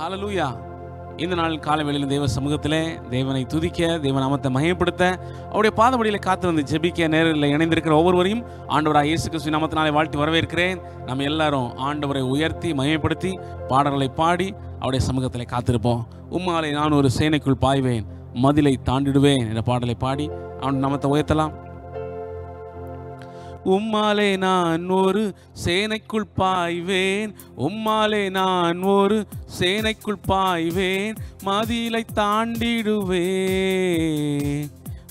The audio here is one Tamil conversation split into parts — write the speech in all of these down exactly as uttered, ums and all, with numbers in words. हालेलूया இந்த நாள் காலை வேளையிலே தேவ சமூகத்திலே தேவனை துதிக்க தேவ நாமத்தை மகிமைப்படுத்த அவருடைய பாதமடியிலே காத்திருந்து ஜெபிக்க நேரிலே இணைந்திருக்கிற ஒவ்வொருவரையும் ஆண்டவராகிய இயேசு கிறிஸ்துவின் நாமத்தினாலே வாழ்த்தி வரவேற்கிறேன். நாம் எல்லாரும் ஆண்டவரை உயர்த்தி மகிமைப்படுத்தி பாடல்களை பாடி அவருடைய சமூகத்திலே காத்திருப்போம். உம்மாலே நான் ஒரு சேனைக்குள் பாய்வேன், மதிலை தாண்டிடுவேன் என்ற பாடலை பாடி அவன் நாமத்தை உயர்த்தலாம். உம்மாலே நான் ஒரு சேனைக்குள் பாய்வேன், உம்மாலே நான் ஒரு சேனைக்குள் பாய்வேன், மதிலை தாண்டிடுவேன்,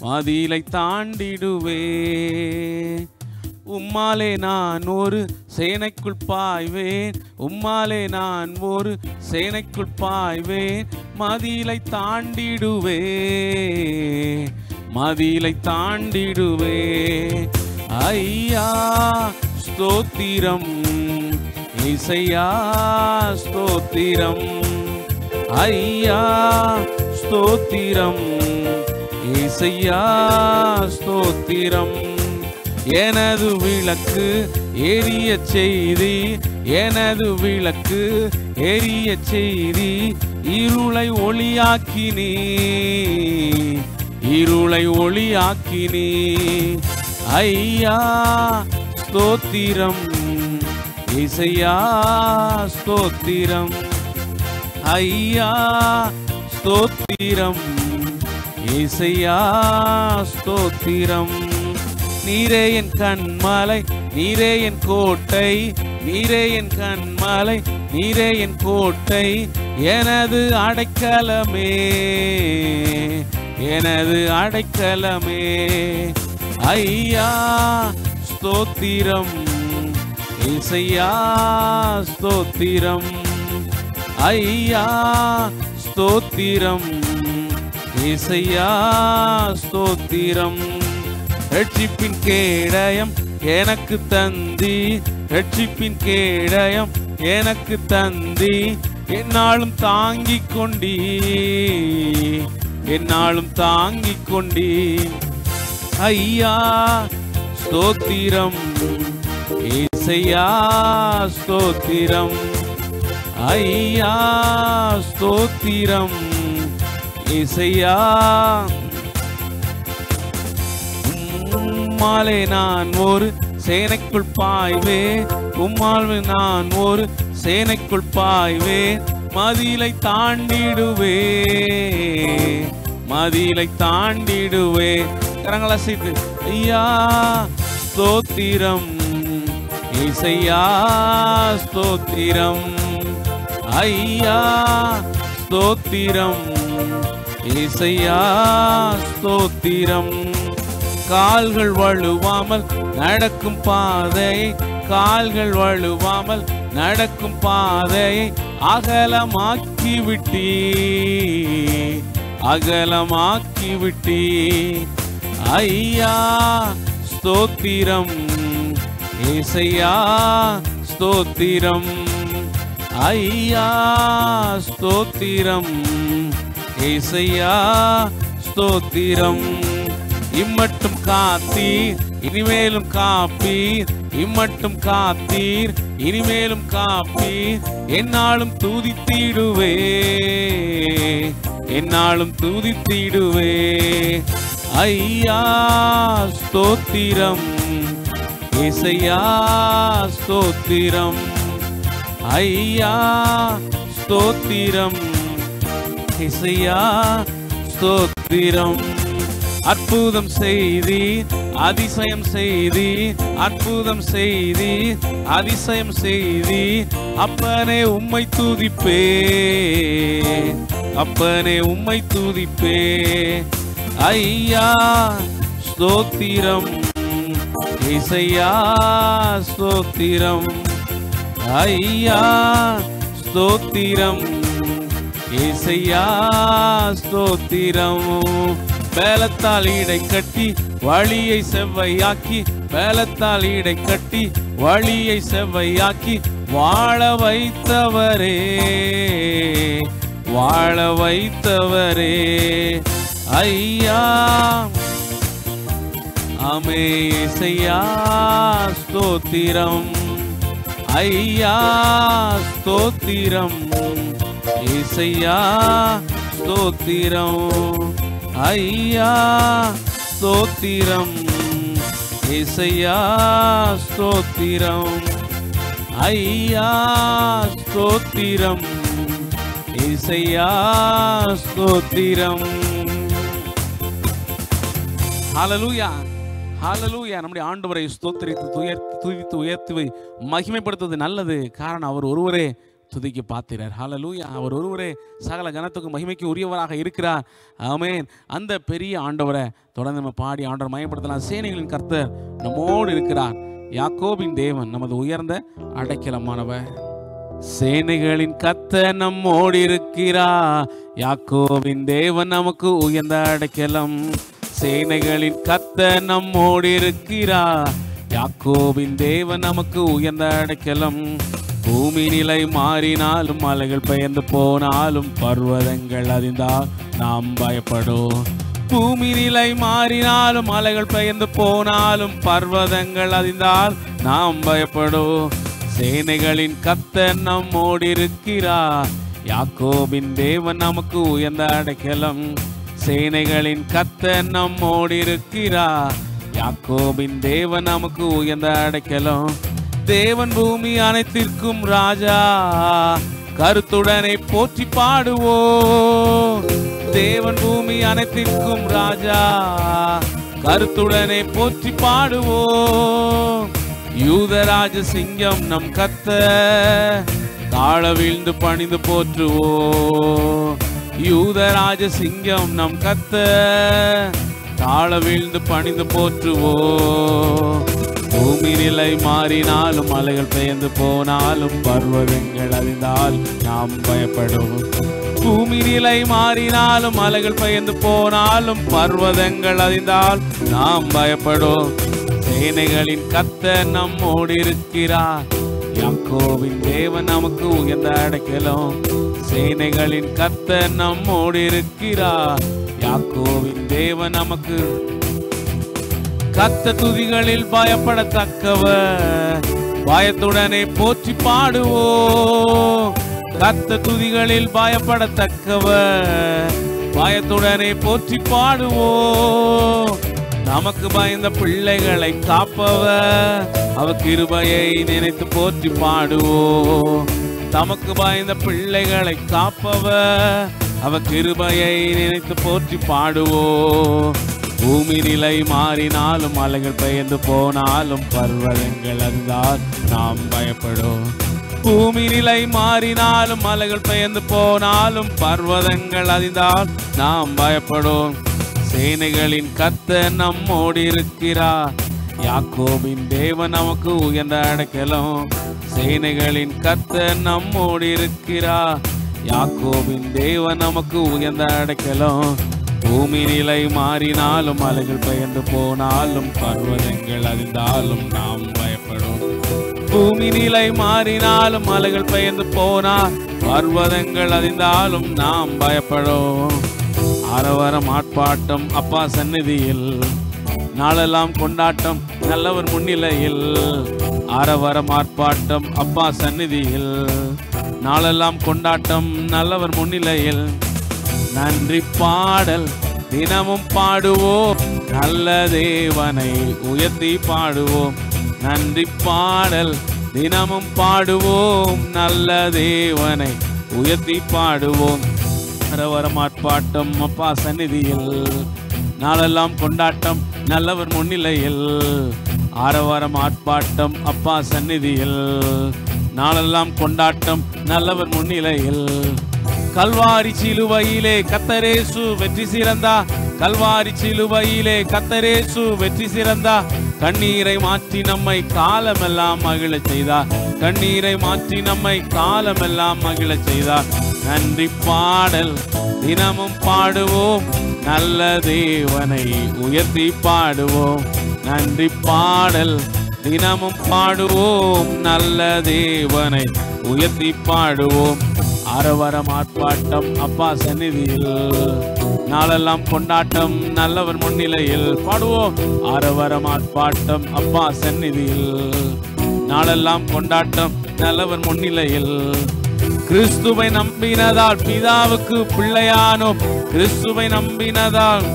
மதிலை தாண்டிடுவேன். உம்மாலே நான் ஒரு சேனைக்குள் பாய்வேன், உம்மாலே நான் ஒரு சேனைக்குள் பாய்வேன், மதிலை தாண்டிடுவேன், மதிலை தாண்டிடுவேன். ஐயா ஸ்தோத்திரம், இசையா ஸ்தோத்திரம், ஐயா ஸ்தோத்திரம், இசையா ஸ்தோத்திரம். எனது விளக்கு எரிய செய்தி, எனது விளக்கு எரிய செய்தி, இருளை ஒளியாக்கினே, இருளை ஒளியாக்கினே. ஐயா ஸ்தோத்திரம், இசையா ஸ்தோத்திரம், ஐயா ஸ்தோத்திரம், இசையா ஸ்தோத்திரம். நீரே என் கண்மலை, நீரே என் கோட்டை, நீரே என் கண்மலை, நீரே என் கோட்டை, எனது அடைக்கலமே, எனது அடைக்கலமே. ஐயா ஸ்தோத்திரம், இசையா ஸ்தோத்திரம், ஐயா ஸ்தோத்திரம், இசையா ஸ்தோத்திரம். ரட்சிப்பின் கேடயம் எனக்கு தந்தி, ரட்சிப்பின் கேடயம் எனக்கு தந்தி, என்னாலும் தாங்கிக் கொண்டி, என்னாலும் தாங்கிக் கொண்டி. ஐயா ஸ்தோத்திரம், இசையா ஸ்தோத்திரம், ஐயா ஸ்தோத்திரம், இசையா. உம்மாலே நான் ஒரு சேனைக்குள் பாய்வேன், உம்மாலே நான் ஒரு சேனைக்குள் பாய்வேன், மதிலை தாண்டிடுவேன், மதிலை தாண்டிடுவேன். கரங்களை அசைத்து ஐயா ஸ்தோத்திரம், இசையா ஸ்தோத்திரம், ஐயா ஸ்தோத்திரம், இசையா ஸ்தோத்திரம். கால்கள் வழுவாமல் நடக்கும் பாதை, கால்கள் வழுவாமல் நடக்கும் பாதை, அகலமாக்கிவிட்டி, அகலமாக்கிவிட்டி. ஐயா ஸ்தோத்திரம், இசையா ஸ்தோத்திரம், ஐயா ஸ்தோத்திரம், இசையா ஸ்தோத்திரம். இம்மட்டும் காத்தீர் இனிமேலும் காப்பீர், இம்மட்டும் காத்தீர் இனிமேலும் காப்பீர், என்னாலும் தூதித்திடுவே, என்னாலும் தூதித்திடுவே. ஐயா ஸ்தோத்திரம், இசையா ஸ்தோத்திரம், ஐயா ஸ்தோத்திரம், இசையா ஸ்தோத்திரம். அற்புதம் செய்தீர் அதிசயம் செய்தீர், அற்புதம் செய்தீர் அதிசயம் செய்தீர், அப்பனே உம்மை துதிப்பே, அப்பனே உம்மை துதிப்பே. ஐயா ஸ்தோத்திரம், இசையா ஸ்தோத்திரம், ஐயா ஸ்தோத்திரம், இசையா ஸ்தோத்திரம். பேலத்தால் இடை கட்டி வழியை செவ்வையாக்கி, பேலத்தால் இடை கட்டி வழியை செவ்வையாக்கி, வாழ வைத்தவரே, வாழ வைத்தவரே. ஐயா ஆமே இசையா ஸ்தோத்திரம், ஐயா ஸ்தோத்திரம், ईसैया स्तोति रऊँ हैया स्तोति रम ईसैया स्तोति रऊँ हैया स्तोति रम ईसैया स्तोति रम हालेलुया हालेलूया நம்முடைய ஆண்டவரை ஸ்தோத்திரித்து துயர்த்து துதித்து உயர்த்தி மகிமைப்படுத்துவது நல்லது காரணம் அவர் ஒருவரே துதிக்க பாத்திரார் ஹalleluya அவர் ஒருவரே சகல ஜனத்துக்கு மகிமைக்கு உரியவராக இருக்கிறார் ஆமென் அந்த பெரிய ஆண்டவரை தொடர்ந்து நம்ம பாடி ஆண்டவரை மகிமைப்படுத்தலாம் சேனைகளின் கர்த்தர் நம்மோடு இருக்கிறார் யாக்கோபின் தேவன் நமது உயர்ந்த அடைக்கலமானவர் சேனைகளின் கர்த்தர் நம்மோடு இருக்கிறார் யாக்கோபின் தேவன் நமக்கு உயர்ந்த அடைக்கலம் சேனைகளின் கர்த்தர் நம்மோடு இருக்கிறார் யாக்கோபின் தேவன் நமக்கு உயர்ந்த அடைக்கலம் பூமி நிலை மாறினாலும் மலைகள் பெயர்ந்து போனாலும் பர்வதங்கள் அதிர்ந்தால் நாம் பயப்படும் பூமி நிலை மாறினாலும் மலைகள் பெயர்ந்து போனாலும் பர்வதங்கள் அதிர்ந்தால் நாம் பயப்படும் சேனைகளின் கர்த்தர் நம்மோடு இருக்கிறார் யாக்கோபின் தேவன் நமக்கு உயர்ந்த அடைக்கலம் சேனைகளின் கர்த்தர் நம்மோடு இருக்கிறார் யாக்கோபின் தேவன் நமக்கு உயர்ந்த அடைக்கலம் தேவன் பூமி அனைத்திற்கும் ராஜா கருத்துடனை போற்றி பாடுவோ தேவன் பூமி அனைத்திற்கும் ராஜா கருத்துடனை போற்றி பாடுவோ யூதராஜ சிங்கம் நம் கர்த்தர் தாழ வீழ்ந்து பணிந்து போற்றுவோ யூதராஜ சிங்கம் நம் கர்த்தர் தாழ வீழ்ந்து பணிந்து போற்றுவோ பூமி நிலை மாறினாலும் மலைகள் பெயர்ந்து போனாலும் பர்வதங்கள் அறிந்தால் நாம் பயப்படும் பூமி நிலை மாறினாலும் மலைகள் பெயர்ந்து போனாலும் பர்வதங்கள் அறிந்தால் நாம் பயப்படும் சேனைகளின் கர்த்தர் நம்மோடு இருக்கிறார் யாக்கோபின் தேவன் நமக்கு உயர்ந்த அடைக்கலம் சேனைகளின் கர்த்தர் நம்மோடு இருக்கிறார் யாக்கோபின் தேவன் நமக்கு கர்த்தர் துதிகளில் பயப்படத்தக்கவர் பயத்துடனே போற்றி பாடுவோ கர்த்தர் துதிகளில் பயப்படத்தக்கவர் பயத்துடனே போற்றி பாடுவோ நமக்கு பயந்த பிள்ளைகளை காப்பவர் அவர் கிருபையை நினைத்து போற்றி பாடுவோ தமக்கு பயந்த பிள்ளைகளை காப்பவர் அவர் கிருபையை நினைத்து போற்றி பாடுவோ பூமி நிலை மாறினாலும் மலைகள் பெயர்ந்து போனாலும் பர்வதங்கள் அறிந்தால் நாம் பயப்படும் பூமி நிலை மாறினாலும் மலைகள் பெயர்ந்து போனாலும் பர்வதங்கள் அறிந்தால் நாம் பயப்படும் சேனைகளின் கர்த்தர் நம்மோடு இருக்கிறார் யாக்கோபின் தேவன் நமக்கு உயர்ந்த அடைக்கலம் சேனைகளின் கர்த்தர் நம்மோடு இருக்கிறார் யாக்கோபின் தேவன் நமக்கு உயர்ந்த அடைக்கலம் பூமி நிலை மாறினாலும் மலைகள் பெயர்ந்து போனாலும் பர்வதங்கள் அறிந்தாலும் நாம் பயப்படும் பூமி நிலை மாறினாலும் மலைகள் பெயர்ந்து போனால் பர்வதங்கள் அறிந்தாலும் நாம் பயப்படும் ஆரவாரம் ஆட்பாட்டம் அப்பா சந்நிதியில் நாளெல்லாம் கொண்டாட்டம் நல்லவர் முன்னிலையில் ஆரவாரம் ஆட்பாட்டம் அப்பா சந்நிதியில் நாளெல்லாம் கொண்டாட்டம் நல்லவர் முன்னிலையில் நன்றி பாடல் தினமும் பாடுவோம் நல்ல தேவனை உயர்த்தி பாடுவோம் நன்றி பாடல் தினமும் பாடுவோம் நல்ல தேவனை உயர்த்தி பாடுவோம் அரவரமாட்பாட்டம் அப்பா சந்நிதியில் நாளெல்லாம் கொண்டாட்டம் நல்லவர் முன்னிலையில் ஆரவாரம் ஆட்பாட்டம் அப்பா சந்நிதியில் நாளெல்லாம் கொண்டாட்டம் நல்லவர் முன்னிலையில் கல்வாரி சிலுவையிலே கர்த்தரேசு வெற்றி சிறந்தா கல்வாரி சிலுவையிலே கர்த்தரேசு வெற்றி சிறந்தா கண்ணீரை மாற்றி நம்மை காலமெல்லாம் மகிழச் செய்தார் கண்ணீரை மாற்றி நம்மை காலமெல்லாம் மகிழச் செய்தார் நன்றி பாடல் தினமும் பாடுவோம் நல்ல தேவனை உயர்த்தி பாடுவோம் நன்றி பாடல் தினமும் பாடுவோம் நல்ல தேவனை உயர்த்தி பாடுவோம் ஆரவாரம் ஆட்பாட்டம் அப்பா சந்நிதியில் நாளெல்லாம் கொண்டாட்டம் நல்லவர் முன்னிலையில் பாடுவோம் ஆரவாரம் ஆட்பாட்டம் அப்பா சந்நிதியில் நாளெல்லாம் கொண்டாட்டம் நல்லவர் முன்னிலையில் கிறிஸ்துவை நம்பினதால் பிதாவுக்கு பிள்ளையானோம், கிறிஸ்துவை நம்பினதால்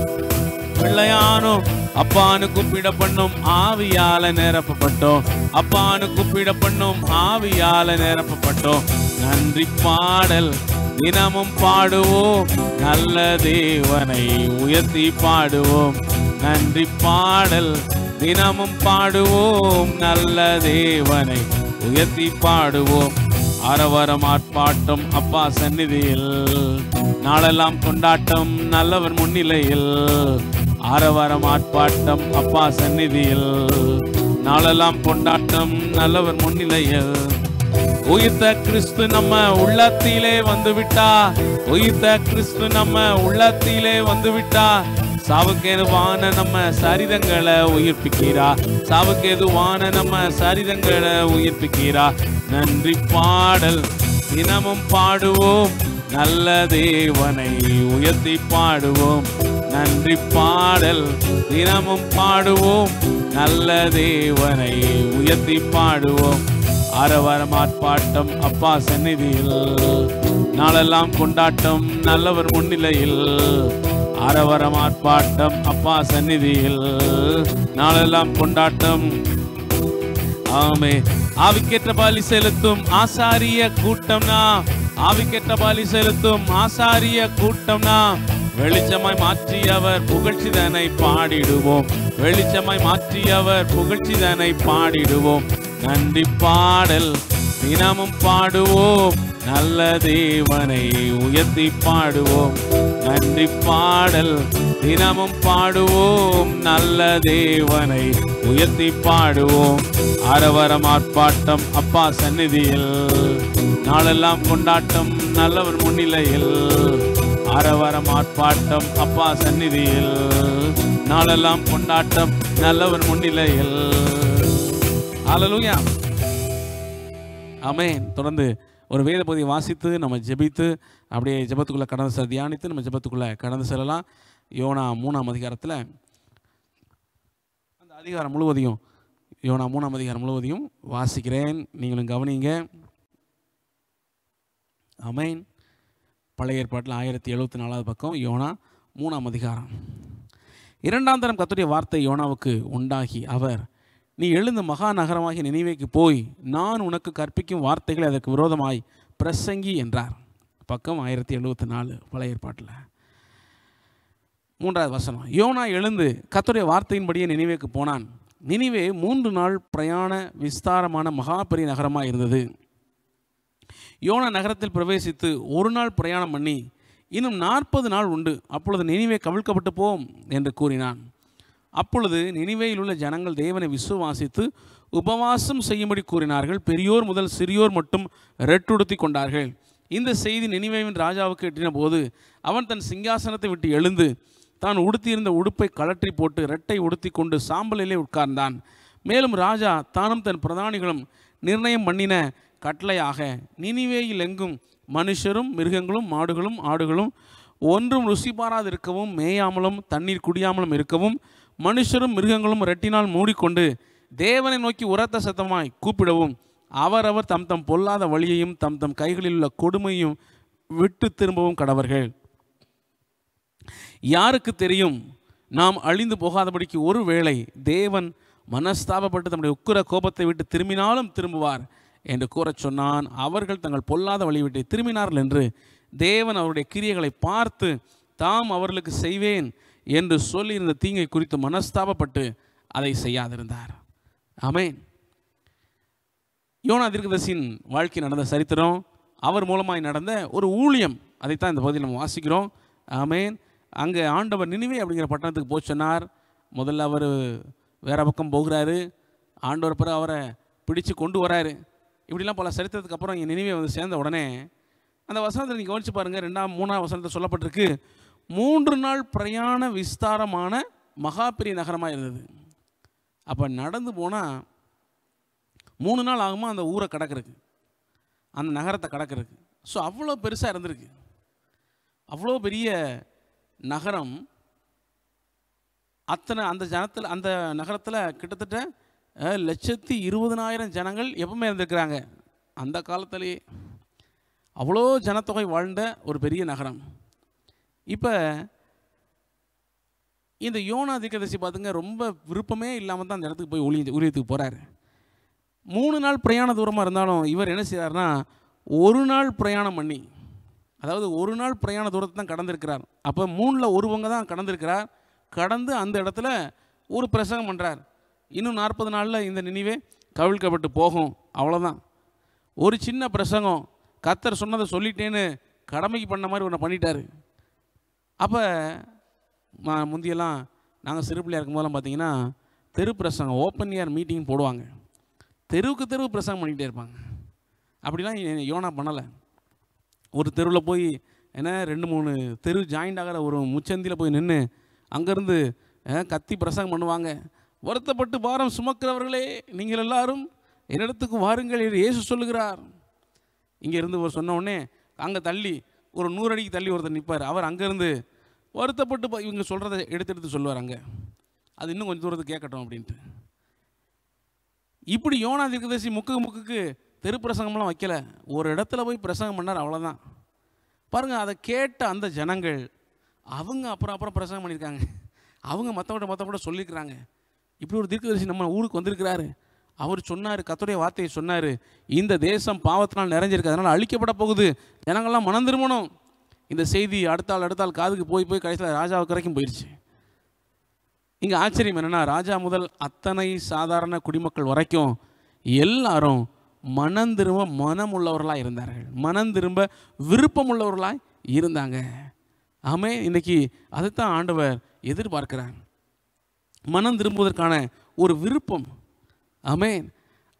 பிள்ளையானோம். அப்பானு கூப்பிட பண்ணும் ஆவியால நிரப்பப்பட்டோம், அப்பானு கூப்பிட பண்ணும் ஆவியால நிரப்பப்பட்டோம். நன்றி பாடல் தினமும் பாடுவோம், நல்ல தேவனை உயர்த்தி பாடுவோம். நன்றி பாடல் தினமும் பாடுவோம், நல்ல தேவனை உயர்த்தி பாடுவோம். ஆரவாரம் ஆர்ப்பாட்டம் அப்பா சந்நிதியில், நாளெல்லாம் கொண்டாட்டம் நல்லவர் முன்னிலையில். ஆரவாரம் ஆர்ப்பாட்டம் அப்பா சந்நிதியில், நாளெல்லாம் கொண்டாட்டம் நல்லவர் முன்னிலையில். உயிர்த்த கிறிஸ்து நம்ம உள்ளத்திலே வந்துவிட்டா, உயிர்த்த கிறிஸ்து நம்ம உள்ளத்திலே வந்துவிட்டா. சாவுக்கேதுவான நம்ம சரிதங்களை உயிர்ப்பிக்கிறா, சாவுக்கேதுவான நம்ம சரிதங்களை உயிர்ப்பிக்கிறா. நன்றி பாடல் தினமும் பாடுவோம், நல்ல தேவனை உயர்த்தி பாடுவோம். நன்றி பாடல் தினமும் பாடுவோம், நல்ல தேவனை உயர்த்தி பாடுவோம். ஆரவாரம் ஆர்ப்பாட்டம் அப்பா சந்நிதியில், நாளெல்லாம் கொண்டாட்டம் நல்லவர் முன்னிலையில். ஆரவாரம் ஆர்ப்பாட்டம் அப்பா சந்நிதியில், நாளெல்லாம் கொண்டாட்டம். ஆமே. ஆவிக்கேற்ற பலி செலுத்தும் ஆசாரிய கூட்டம்னா, ஆவிக்கேற்ற பலி செலுத்தும் ஆசாரிய கூட்டம்னா. வெளிச்சமாய் மாற்றியவர் புகழ்ச்சிதனை பாடிடுவோம், வெளிச்சமாய் மாற்றியவர் புகழ்ச்சிதனை பாடிடுவோம். நன்றி பாடல் தினமும் பாடுவோம், நல்ல தேவனை உயர்த்தி பாடுவோம். நன்றி பாடல் தினமும் பாடுவோம், நல்ல தேவனை உயர்த்தி பாடுவோம். ஆரவாரம் ஆர்ப்பாட்டம் அப்பா சந்நிதியில், நாளெல்லாம் கொண்டாட்டம் நல்லவர் முன்னிலையில். ஆரவாரம் ஆர்ப்பாட்டம் அப்பா சந்நிதியில், நாளெல்லாம் கொண்டாட்டம் நல்லவர் முன்னிலையில். ஹல்லேலூயா, ஆமென். தொடர்ந்து ஒரு வேத பகுதியை வாசித்து நம்ம ஜெபித்து அப்படியே ஜெபத்துக்குள்ளே கடந்து செல்ல, தியானித்து நம்ம ஜெபத்துக்குள்ளே கடந்து செல்லலாம். யோனா மூணாம் அதிகாரத்தில் அந்த அதிகாரம் முழுவதையும், யோனா மூணாம் அதிகாரம் முழுவதையும் வாசிக்கிறேன், நீங்களும் கவனிங்க. ஆமென். பழைய ஏற்பாட்டில் ஆயிரத்தி எழுபத்தி நாலாவது பக்கம், யோனா மூணாம் அதிகாரம் இரண்டாம் தரம். கர்த்தருடைய வார்த்தை யோனாவுக்கு உண்டாகி, அவர், நீ எழுந்து மகா நகரமாகிய நினைவேக்கு போய் நான் உனக்கு கற்பிக்கும் வார்த்தைகளை அதற்கு விரோதமாய் பிரசங்கி என்றார். பக்கம் ஆயிரத்தி எழுபத்தி நாலு பழைய ஏற்பாட்டில் மூன்றாவது வசனம். யோனா எழுந்து கர்த்தருடைய வார்த்தையின்படியே நினைவேக்கு போனான். நினைவே மூன்று நாள் பிரயாண விஸ்தாரமான மகா பெரிய நகரமாக இருந்தது. யோனா நகரத்தில் பிரவேசித்து ஒரு நாள் பிரயாணம் பண்ணி, இன்னும் நாற்பது நாள் உண்டு, அப்பொழுது நினைவே கவிழ்க்கப்பட்டு போம் என்று கூறினான். அப்பொழுது நினிவேயில் உள்ள ஜனங்கள் தேவனை விசுவாசித்து உபவாசம் செய்யும்படி கூறினார்கள். பெரியோர் முதல் சிறியோர் மட்டும் ரெட்டுடுத்தி கொண்டார்கள். இந்த செய்தி நினிவேவின் ராஜாவுக்கு எட்டின போது, அவன் தன் சிங்காசனத்தை விட்டு எழுந்து தான் உடுத்தியிருந்த உடுப்பை கழற்றி போட்டு ரெட்டை உடுத்தி கொண்டு சாம்பலிலே உட்கார்ந்தான். மேலும் ராஜா தானும் தன் பிரதானிகளும் நிர்ணயம் பண்ணின கட்டளையாக, நினிவேயில் எங்கும் மனுஷரும் மிருகங்களும் மாடுகளும் ஆடுகளும் ஒன்றும் ருசி பாராதிருக்கவும் மேயாமலும் தண்ணீர் குடியாமலும் இருக்கவும், மனுஷரும் மிருகங்களும் ரெட்டினால் மூடிக்கொண்டு தேவனை நோக்கி உரத்த சத்தமாய் கூப்பிடவும், அவரவர் தம் தம் பொல்லாத வழியையும் தம் தம் கைகளில் உள்ள கொடுமையும் விட்டு திரும்பவும் கடவர்கள். யாருக்கு தெரியும், நாம் அழிந்து போகாதபடிக்கு ஒருவேளை தேவன் மனஸ்தாபப்பட்டு தம்முடைய உக்கிர கோபத்தை விட்டு திரும்பினாலும் திரும்புவார் என்று கூறச் சொன்னான். அவர்கள் தங்கள் பொல்லாத வழி விட்டு திரும்பினார்கள் என்று தேவன் அவருடைய கிரியைகளை பார்த்து தாம் அவர்களுக்கு செய்வேன் என்று சொல்லியிருந்த தீங்கை குறித்து மனஸ்தாபப்பட்டு அதை செய்யாதிருந்தார். ஆமென். யோனா தீர்க்கதரிசியின் வாழ்க்கை நடந்த சரித்திரம், அவர் மூலமாய் நடந்த ஒரு ஊழியம், அதைத்தான் இந்த பகுதியில் நம்ம வாசிக்கிறோம். ஆமென். அங்கே ஆண்டவர் நினிவே அப்படிங்கிற பட்டணத்துக்கு போய் சொன்னார். முதல்ல அவர் வேற பக்கம் போகிறாரு, ஆண்டவர் பிறகு அவரை பிடிச்சு கொண்டு வராரு. இப்படிலாம் பல சரித்திரத்துக்கு அப்புறம் இங்கே நினிவே வந்து சேர்ந்த உடனே அந்த வசனத்தை நீங்கள் கவனித்து பாருங்கள். ரெண்டாம் மூணாம் வசனத்தை சொல்லப்பட்டிருக்கு, மூன்று நாள் பிரயாண விஸ்தாரமான மகா பெரிய நகரமாக இருந்தது. அப்போ நடந்து போனால் மூணு நாள் ஆகுமா அந்த ஊரை கடக்கிறதுக்கு, அந்த நகரத்தை கடக்கிறதுக்கு. ஸோ அவ்வளோ பெருசாக இருந்திருக்கு. அவ்வளோ பெரிய நகரம், அத்தனை அந்த ஜனத்தில், அந்த நகரத்தில் கிட்டத்தட்ட லட்சத்தி இருபதனாயிரம் ஜனங்கள் எப்பவுமே இருந்திருக்கிறாங்க அந்த காலத்திலேயே. அவ்வளோ ஜனத்தொகை வாழ்ந்த ஒரு பெரிய நகரம். இப்போ இந்த யோனா தீர்க்கதரிசி பார்த்துங்க, ரொம்ப விருப்பமே இல்லாமல் தான் அந்த இடத்துக்கு போய் ஊழிய ஊழியத்துக்கு போகிறாரு. மூணு நாள் பிரயாண தூரமாக இருந்தாலும் இவர் என்ன செய்கிறாருன்னா, ஒரு நாள் பிரயாணம் பண்ணி, அதாவது ஒரு நாள் பிரயாண தூரத்தை தான் கடந்திருக்கிறார். அப்போ மூணில் ஒரு பங்கு தான் கடந்திருக்கிறார். கடந்து அந்த இடத்துல ஒரு பிரசங்கம் பண்ணுறார். இன்னும் நாற்பது நாளில் இந்த நினைவே கவிழ்க்கப்பட்டு போகும், அவ்வளோதான். ஒரு சின்ன பிரசங்கம், கர்த்தர் சொன்னதை சொல்லிட்டேன்னு கடமைக்கு பண்ண மாதிரி ஒன்று பண்ணிட்டாரு. அப்போ முந்தியெல்லாம் நாங்கள் சிறு பிள்ளையாக இருக்கும்போதெல்லாம் பார்த்தீங்கன்னா தெரு பிரசங்கம், ஓப்பன் ஏர் மீட்டிங் போடுவாங்க, தெருவுக்கு தெருவு பிரசங்கம் பண்ணிக்கிட்டே இருப்பாங்க. அப்படிலாம் யோனா பண்ணலை. ஒரு தெருவில் போய் ஏன்னா ரெண்டு மூணு தெரு ஜாயிண்ட் ஆகிற ஒரு முச்சந்தியில் போய் நின்று அங்கேருந்து கத்தி பிரசங்கம் பண்ணுவாங்க. வருத்தப்பட்டு பாரம் சுமக்கிறவர்களே, நீங்கள் எல்லாரும் என்னிடத்துக்கு வாருங்கள், இயேசு சொல்லுகிறார். இங்கேருந்து ஒரு சொன்ன உடனே அங்கே தள்ளி ஒரு நூறு அடிக்கு தள்ளி ஒருத்தர் நிற்பார். அவர் அங்கேருந்து வருத்தப்பட்டு இவங்க சொல்கிறத எடுத்து எடுத்து சொல்லுவார். அங்கே அது இன்னும் கொஞ்சம் தூரத்துக்கு கேட்கட்டும் அப்படின்ட்டு. இப்படி யோனா தீர்க்கதரிசி முக்கு முக்குக்கு தெரு பிரசங்கம்லாம் வைக்கலை, ஒரு இடத்துல போய் பிரசங்கம் பண்ணார், அவ்வளோதான். பாருங்கள், அதை கேட்ட அந்த ஜனங்கள் அவங்க அப்புறம் அப்புறம் பிரசங்கம் பண்ணியிருக்காங்க, அவங்க மற்றவட்ட மற்றவட்ட சொல்லியிருக்கிறாங்க. இப்படி ஒரு தீர்க்கதரிசி நம்ம ஊருக்கு வந்திருக்கிறாரு, அவர் சொன்னார், கர்த்தருடைய வார்த்தையை சொன்னார், இந்த தேசம் பாவத்தினால் நிறைஞ்சிருக்கு, அதனால் அழிக்கப்பட போகுது, ஜனங்கள்லாம் மனம் திரும்பணும். இந்த செய்தி அடுத்தாள் அடுத்தாள் காதுக்கு போய் போய் கடைசியில் ராஜாவுக்கு வரைக்கும் போயிடுச்சு. இங்கே ஆச்சரியம் என்னென்னா, ராஜா முதல் அத்தனை சாதாரண குடிமக்கள் வரைக்கும் எல்லாரும் மனம் திரும்ப மனம் உள்ளவர்களாக இருந்தார்கள், மனம் திரும்ப விருப்பம் உள்ளவர்களாக இருந்தாங்க. ஆமே, இன்றைக்கி அதைத்தான் ஆண்டவர் எதிர்பார்க்கிறார், மனம் திரும்புவதற்கான ஒரு விருப்பம். ஆமேன்.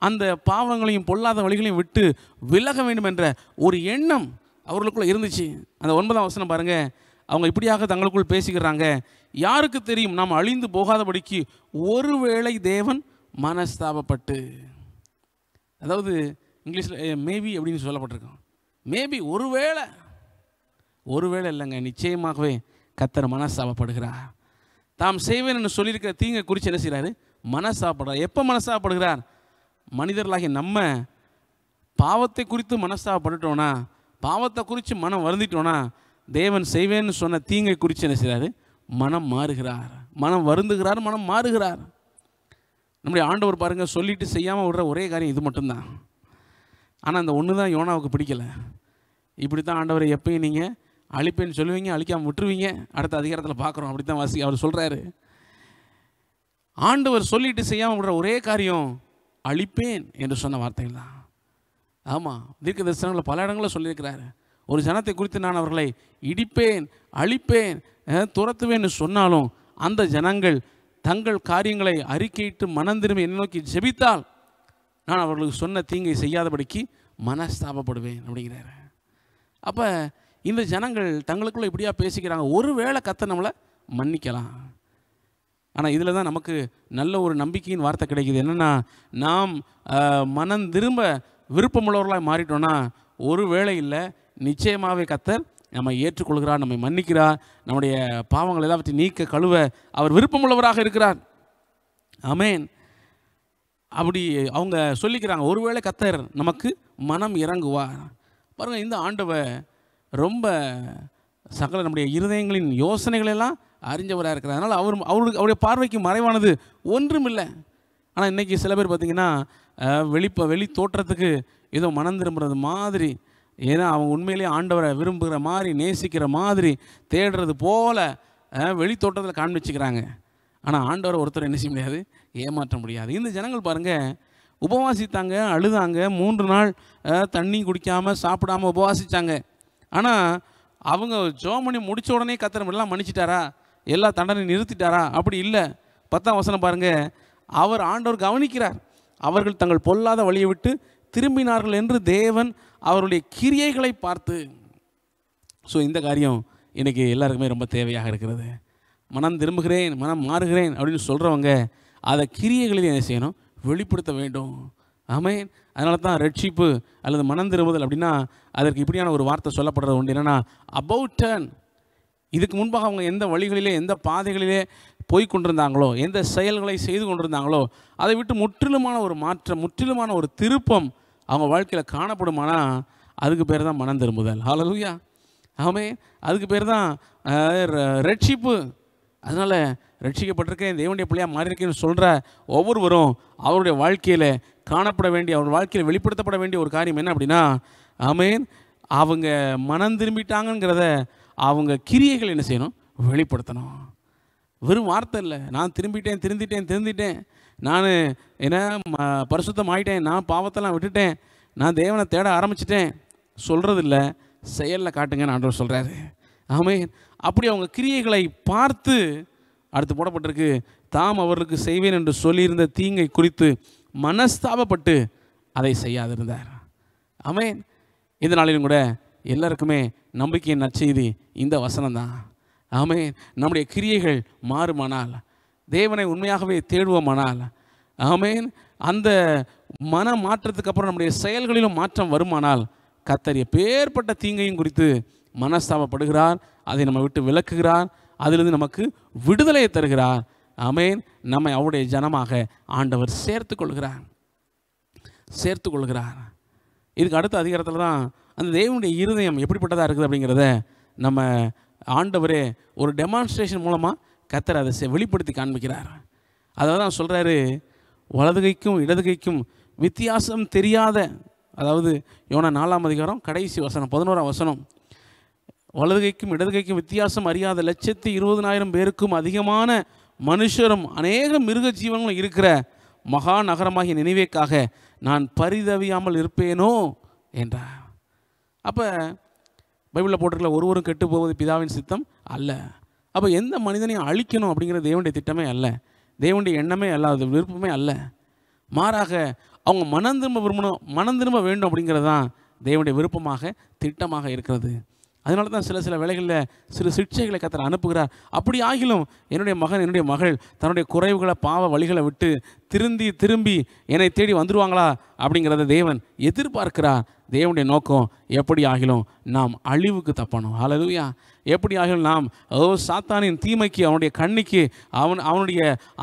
அந்த பாவங்களையும் பொல்லாத வழிகளையும் விட்டு விலக வேண்டும் என்ற ஒரு எண்ணம் அவர்களுக்குள்ளே இருந்துச்சு. அந்த ஒன்பதாம் வசனம் பாருங்கள், அவங்க இப்படியாக தங்களுக்குள் பேசிக்கிறாங்க, யாருக்கு தெரியும் நாம் அழிந்து போகாதபடிக்கு ஒருவேளை தேவன் மனஸ்தாபப்பட்டு, அதாவது இங்கிலீஷில் மேபி அப்படின்னு சொல்லப்பட்டிருக்கோம், மேபி ஒருவேளை, ஒருவேளை இல்லைங்க, நிச்சயமாகவே கர்த்தர் மனஸ்தாபப்படுகிறார். தாம் செய்வேன் என்று சொல்லியிருக்கிற தீங்கை குறித்து என்ன செய்கிறாரு? மனஸ்தாபப்படுறார். எப்போ மனஸ்தாபப்படுகிறார்? மனிதர்களாகிய நம்ம பாவத்தை குறித்து மனஸ்தாபப்பட்டுட்டோன்னா, பாவத்தை குறித்து மனம் வருந்திட்டோன்னா, தேவன் செய்வேன்னு சொன்ன தீங்கை குறித்து என்ன செய்கிறாரு? மனம் மாறுகிறார், மனம் வருந்துகிறார், மனம் மாறுகிறார். நம்முடைய ஆண்டவர் பாருங்கள், சொல்லிட்டு செய்யாமல் விடுற ஒரே காரியம் இது மட்டும்தான். ஆனால் அந்த ஒன்று தான் யோனாவுக்கு பிடிக்கலை. இப்படி தான் ஆண்டவரை எப்பயும் நீங்கள் அழிப்பேன்னு சொல்லுவீங்க, அழிக்காமல் விட்டுருவீங்க. அடுத்த அதிகாரத்தில் பார்க்குறோம், அப்படி தான் வாசி அவர் சொல்கிறாரு. ஆண்டவர் சொல்லிட்டு செய்யாமல் விடுற ஒரே காரியம் அழிப்பேன் என்று சொன்ன வார்த்தைகள் தான். ஆமாம், தீர்க்க தரிசனங்களில் பல இடங்களில் சொல்லியிருக்கிறாரு, ஒரு ஜனத்தை குறித்து நான் அவர்களை இடிப்பேன், அழிப்பேன், துரத்துவேன்னு சொன்னாலும் அந்த ஜனங்கள் தங்கள் காரியங்களை அறிக்கையிட்டு மனம் திரும்பி என்னை நோக்கி ஜெபித்தால் நான் அவர்களுக்கு சொன்ன தீங்கை செய்யாதபடிக்கு மனஸ்தாபப்படுவேன் அப்படிங்கிறாரு. அப்போ இந்த ஜனங்கள் தங்களுக்குள்ளே இப்படியா பேசிக்கிறாங்க, ஒருவேளை கர்த்தர் நம்மளை மன்னிக்கலாம். ஆனால் இதில் தான் நமக்கு நல்ல ஒரு நம்பிக்கையின் வார்த்தை கிடைக்குது. என்னென்னா, நாம் மனம் திரும்ப விருப்பமுள்ளவர்களாக மாறிட்டோன்னா ஒரு வேளை இல்லை, நிச்சயமாகவே கர்த்தர் நம்மை ஏற்றுக்கொள்கிறார், நம்மை மன்னிக்கிறார், நம்முடைய பாவங்கள் எல்லாவற்றை நீக்க கழுவ அவர் விருப்பமுள்ளவராக இருக்கிறார். ஆமேன். அப்படி அவங்க சொல்லிக்கிறாங்க, ஒருவேளை கர்த்தர் நமக்கு மனம் இறங்குவார். பாருங்கள், இந்த ஆண்டவர் ரொம்ப சகல நம்முடைய இருதயங்களின் யோசனைகளெல்லாம் அறிஞ்சவராக இருக்கிறார். அதனால் அவர் அவருக்கு அவருடைய பார்வைக்கு மறைவானது ஒன்றும் இல்லை. ஆனால் இன்றைக்கி சில பேர் பார்த்திங்கன்னா வெளிப்ப வெளி தோற்றத்துக்கு ஏதோ மனம் திரும்புறது மாதிரி, ஏன்னா அவங்க உண்மையிலேயே ஆண்டவரை விரும்புகிற மாதிரி, நேசிக்கிற மாதிரி தேடுறது போல் வெளி தோற்றத்தில் காண்பிச்சுக்கிறாங்க. ஆனால் ஆண்டவரை ஒருத்தர் என்ன செய்ய முடியாது, ஏமாற்ற முடியாது. இந்த ஜனங்கள் பாருங்கள், உபவாசித்தாங்க, அழுதாங்க, மூன்று நாள் தண்ணி குடிக்காமல் சாப்பிடாமல் உபவாசித்தாங்க. ஆனால் அவங்க ஜெபம் பண்ணி முடித்த உடனே கர்த்தர் எல்லாம் மன்னிச்சிட்டாரா, எல்லா தண்டனையும் நிறுத்திட்டாரா? அப்படி இல்லை. பத்தாம் வசனம் பாருங்கள், அவர் ஆண்டவர் கவனிக்கிறார், அவர்கள் தங்கள் பொல்லாத வழியை விட்டு திரும்பினார்கள் என்று தேவன் அவருடைய கிரியைகளை பார்த்து. ஸோ இந்த காரியம் இன்றைக்கி எல்லாருக்குமே ரொம்ப தேவையாக இருக்கிறது. மனம் திரும்புகிறேன், மனம் மாறுகிறேன் அப்படின்னு சொல்கிறவங்க அதை கிரியைகளில் என்ன செய்யணும்? வெளிப்படுத்த வேண்டும். ஆமேன். அதனால தான் ரட்சிப்பு அல்லது மனம் திரும்புதல் அப்படின்னா அதற்கு இப்படியான ஒரு வார்த்தை சொல்லப்படுறது உண்டு. என்னென்னா, அபவுட் டர்ன். இதுக்கு முன்பாக அவங்க எந்த வழிகளிலே எந்த பாதைகளிலே போய் கொண்டிருந்தாங்களோ, எந்த செயல்களை செய்து கொண்டிருந்தாங்களோ அதை விட்டு முற்றிலுமான ஒரு மாற்றம், முற்றிலுமான ஒரு திருப்பம் அவங்க வாழ்க்கையில் காணப்படுமானால் அதுக்கு பேர் தான் மனம் திரும்புதல். ஹல்லேலூயா. ஆமே. அதுக்கு பேர் தான் ரட்சிப்பு. அதனால ரட்சிக்கப்பட்டிருக்கேன், தேவனுடைய பிள்ளையாக மாறியிருக்கேன்னு சொல்கிற ஒவ்வொருவரும் அவருடைய வாழ்க்கையில் காணப்பட வேண்டிய, அவருடைய வாழ்க்கையில் வெளிப்படுத்தப்பட வேண்டிய ஒரு காரியம் என்ன அப்படின்னா, ஆமேன், அவங்க மனம் திரும்பிட்டாங்கிறத அவங்க கிரியைகள் என்ன செய்யணும், வெளிப்படுத்தணும். வெறும் வார்த்தை இல்லை, நான் திரும்பிட்டேன் திருந்திட்டேன் திருந்திட்டேன் நான் என்ன பரிசுத்தம் ஆகிட்டேன், நான் பாவத்தெல்லாம் விட்டுட்டேன், நான் தேவனை தேட ஆரம்பிச்சிட்டேன் சொல்கிறது இல்லை, செயலில் காட்டுங்கன்னு ஆண்டவர் சொல்கிறாரு. ஆமேன். அப்படி அவங்க கிரியைகளை பார்த்து அடுத்து போடப்பட்டிருக்கு, தாம் அவர்களுக்கு செய்வேன் என்று சொல்லியிருந்த தீங்கை குறித்து மனஸ்தாபப்பட்டு அதை செய்யாதிருந்தார். ஆமேன். இந்த நாளிலும் கூட எல்லாருக்குமே நம்பிக்கையின் நற்செய்தி இந்த வசனம்தான். ஆமேன். நம்முடைய கிரியைகள் மாறுமானால், தேவனை உண்மையாகவே தேடுவோமானால், ஆமேன், அந்த மன மாற்றத்துக்கு அப்புறம் நம்முடைய செயல்களிலும் மாற்றம் வருமானால் கர்த்தர் எப்பேற்பட்ட தீங்கையும் குறித்து மனஸ்தாபப்படுகிறார், அதை நம்ம விட்டு விலக்குகிறார், அதிலிருந்து நமக்கு விடுதலையை தருகிறார். ஆமேன். நம்மை அவருடைய ஜனமாக ஆண்டவர் சேர்த்து கொள்கிறார் சேர்த்து கொள்கிறார். இதுக்கு அடுத்த அதிகாரத்தில் தான் அந்த தேவனுடைய இருதயம் எப்படிப்பட்டதாக இருக்குது அப்படிங்கிறத நம்ம ஆண்டவரே ஒரு டெமான்ஸ்ட்ரேஷன் மூலமாக கர்த்தர் அதை வெளிப்படுத்தி காண்பிக்கிறார். அதாவது தான் சொல்கிறாரு, வலதுகைக்கும் இடதுகைக்கும் வித்தியாசம் தெரியாத, அதாவது யோனா நாலாம் அதிகாரம் கடைசி வசனம் பதினோராம் வசனம், வலதுகைக்கும் இடதுகைக்கும் வித்தியாசம் அறியாத லட்சத்தி இருபதனாயிரம் பேருக்கும் அதிகமான மனுஷரும் அநேக மிருக ஜீவங்களும் இருக்கிற மகா நகரமாகிய நினைவேக்காக நான் பரிதவியாமல் இருப்பேனோ என்றார். அப்போ பைபிளில் போட்டிருக்கல, ஒருவரும் கெட்டு போவது பிதாவின் சித்தம் அல்ல. அப்போ எந்த மனிதனையும் அழிக்கணும் அப்படிங்கிற தேவனுடைய திட்டமே அல்ல, தேவனுடைய எண்ணமே அல்ல, அது விருப்பமே அல்ல. மாறாக அவங்க மனம் திரும்ப விரும்பணும், மனம் திரும்ப வேண்டும் அப்படிங்கிறது தான் தேவனுடைய விருப்பமாக திட்டமாக இருக்கிறது. அதனால தான் சில சில வேளைகளில் சிறு சிகிச்சைகளை கர்த்தர் அனுப்புகிறார். அப்படி ஆகிலும் என்னுடைய மகன் என்னுடைய மகள் தன்னுடைய குறைவுகளை பாவ வழிகளை விட்டு திருந்தி திரும்பி என்னை தேடி வந்துடுவாங்களா அப்படிங்கிறத தேவன் எதிர்பார்க்கிறார். தேவனுடைய நோக்கம் எப்படி ஆகிலும் நாம் அழிவுக்கு தப்பணும். ஹல்லேலூயா. எப்படி ஆகிலும் நாம் ஓ சாத்தானின் தீமைக்கு, அவனுடைய கண்ணிக்கு, அவன் அவனுடைய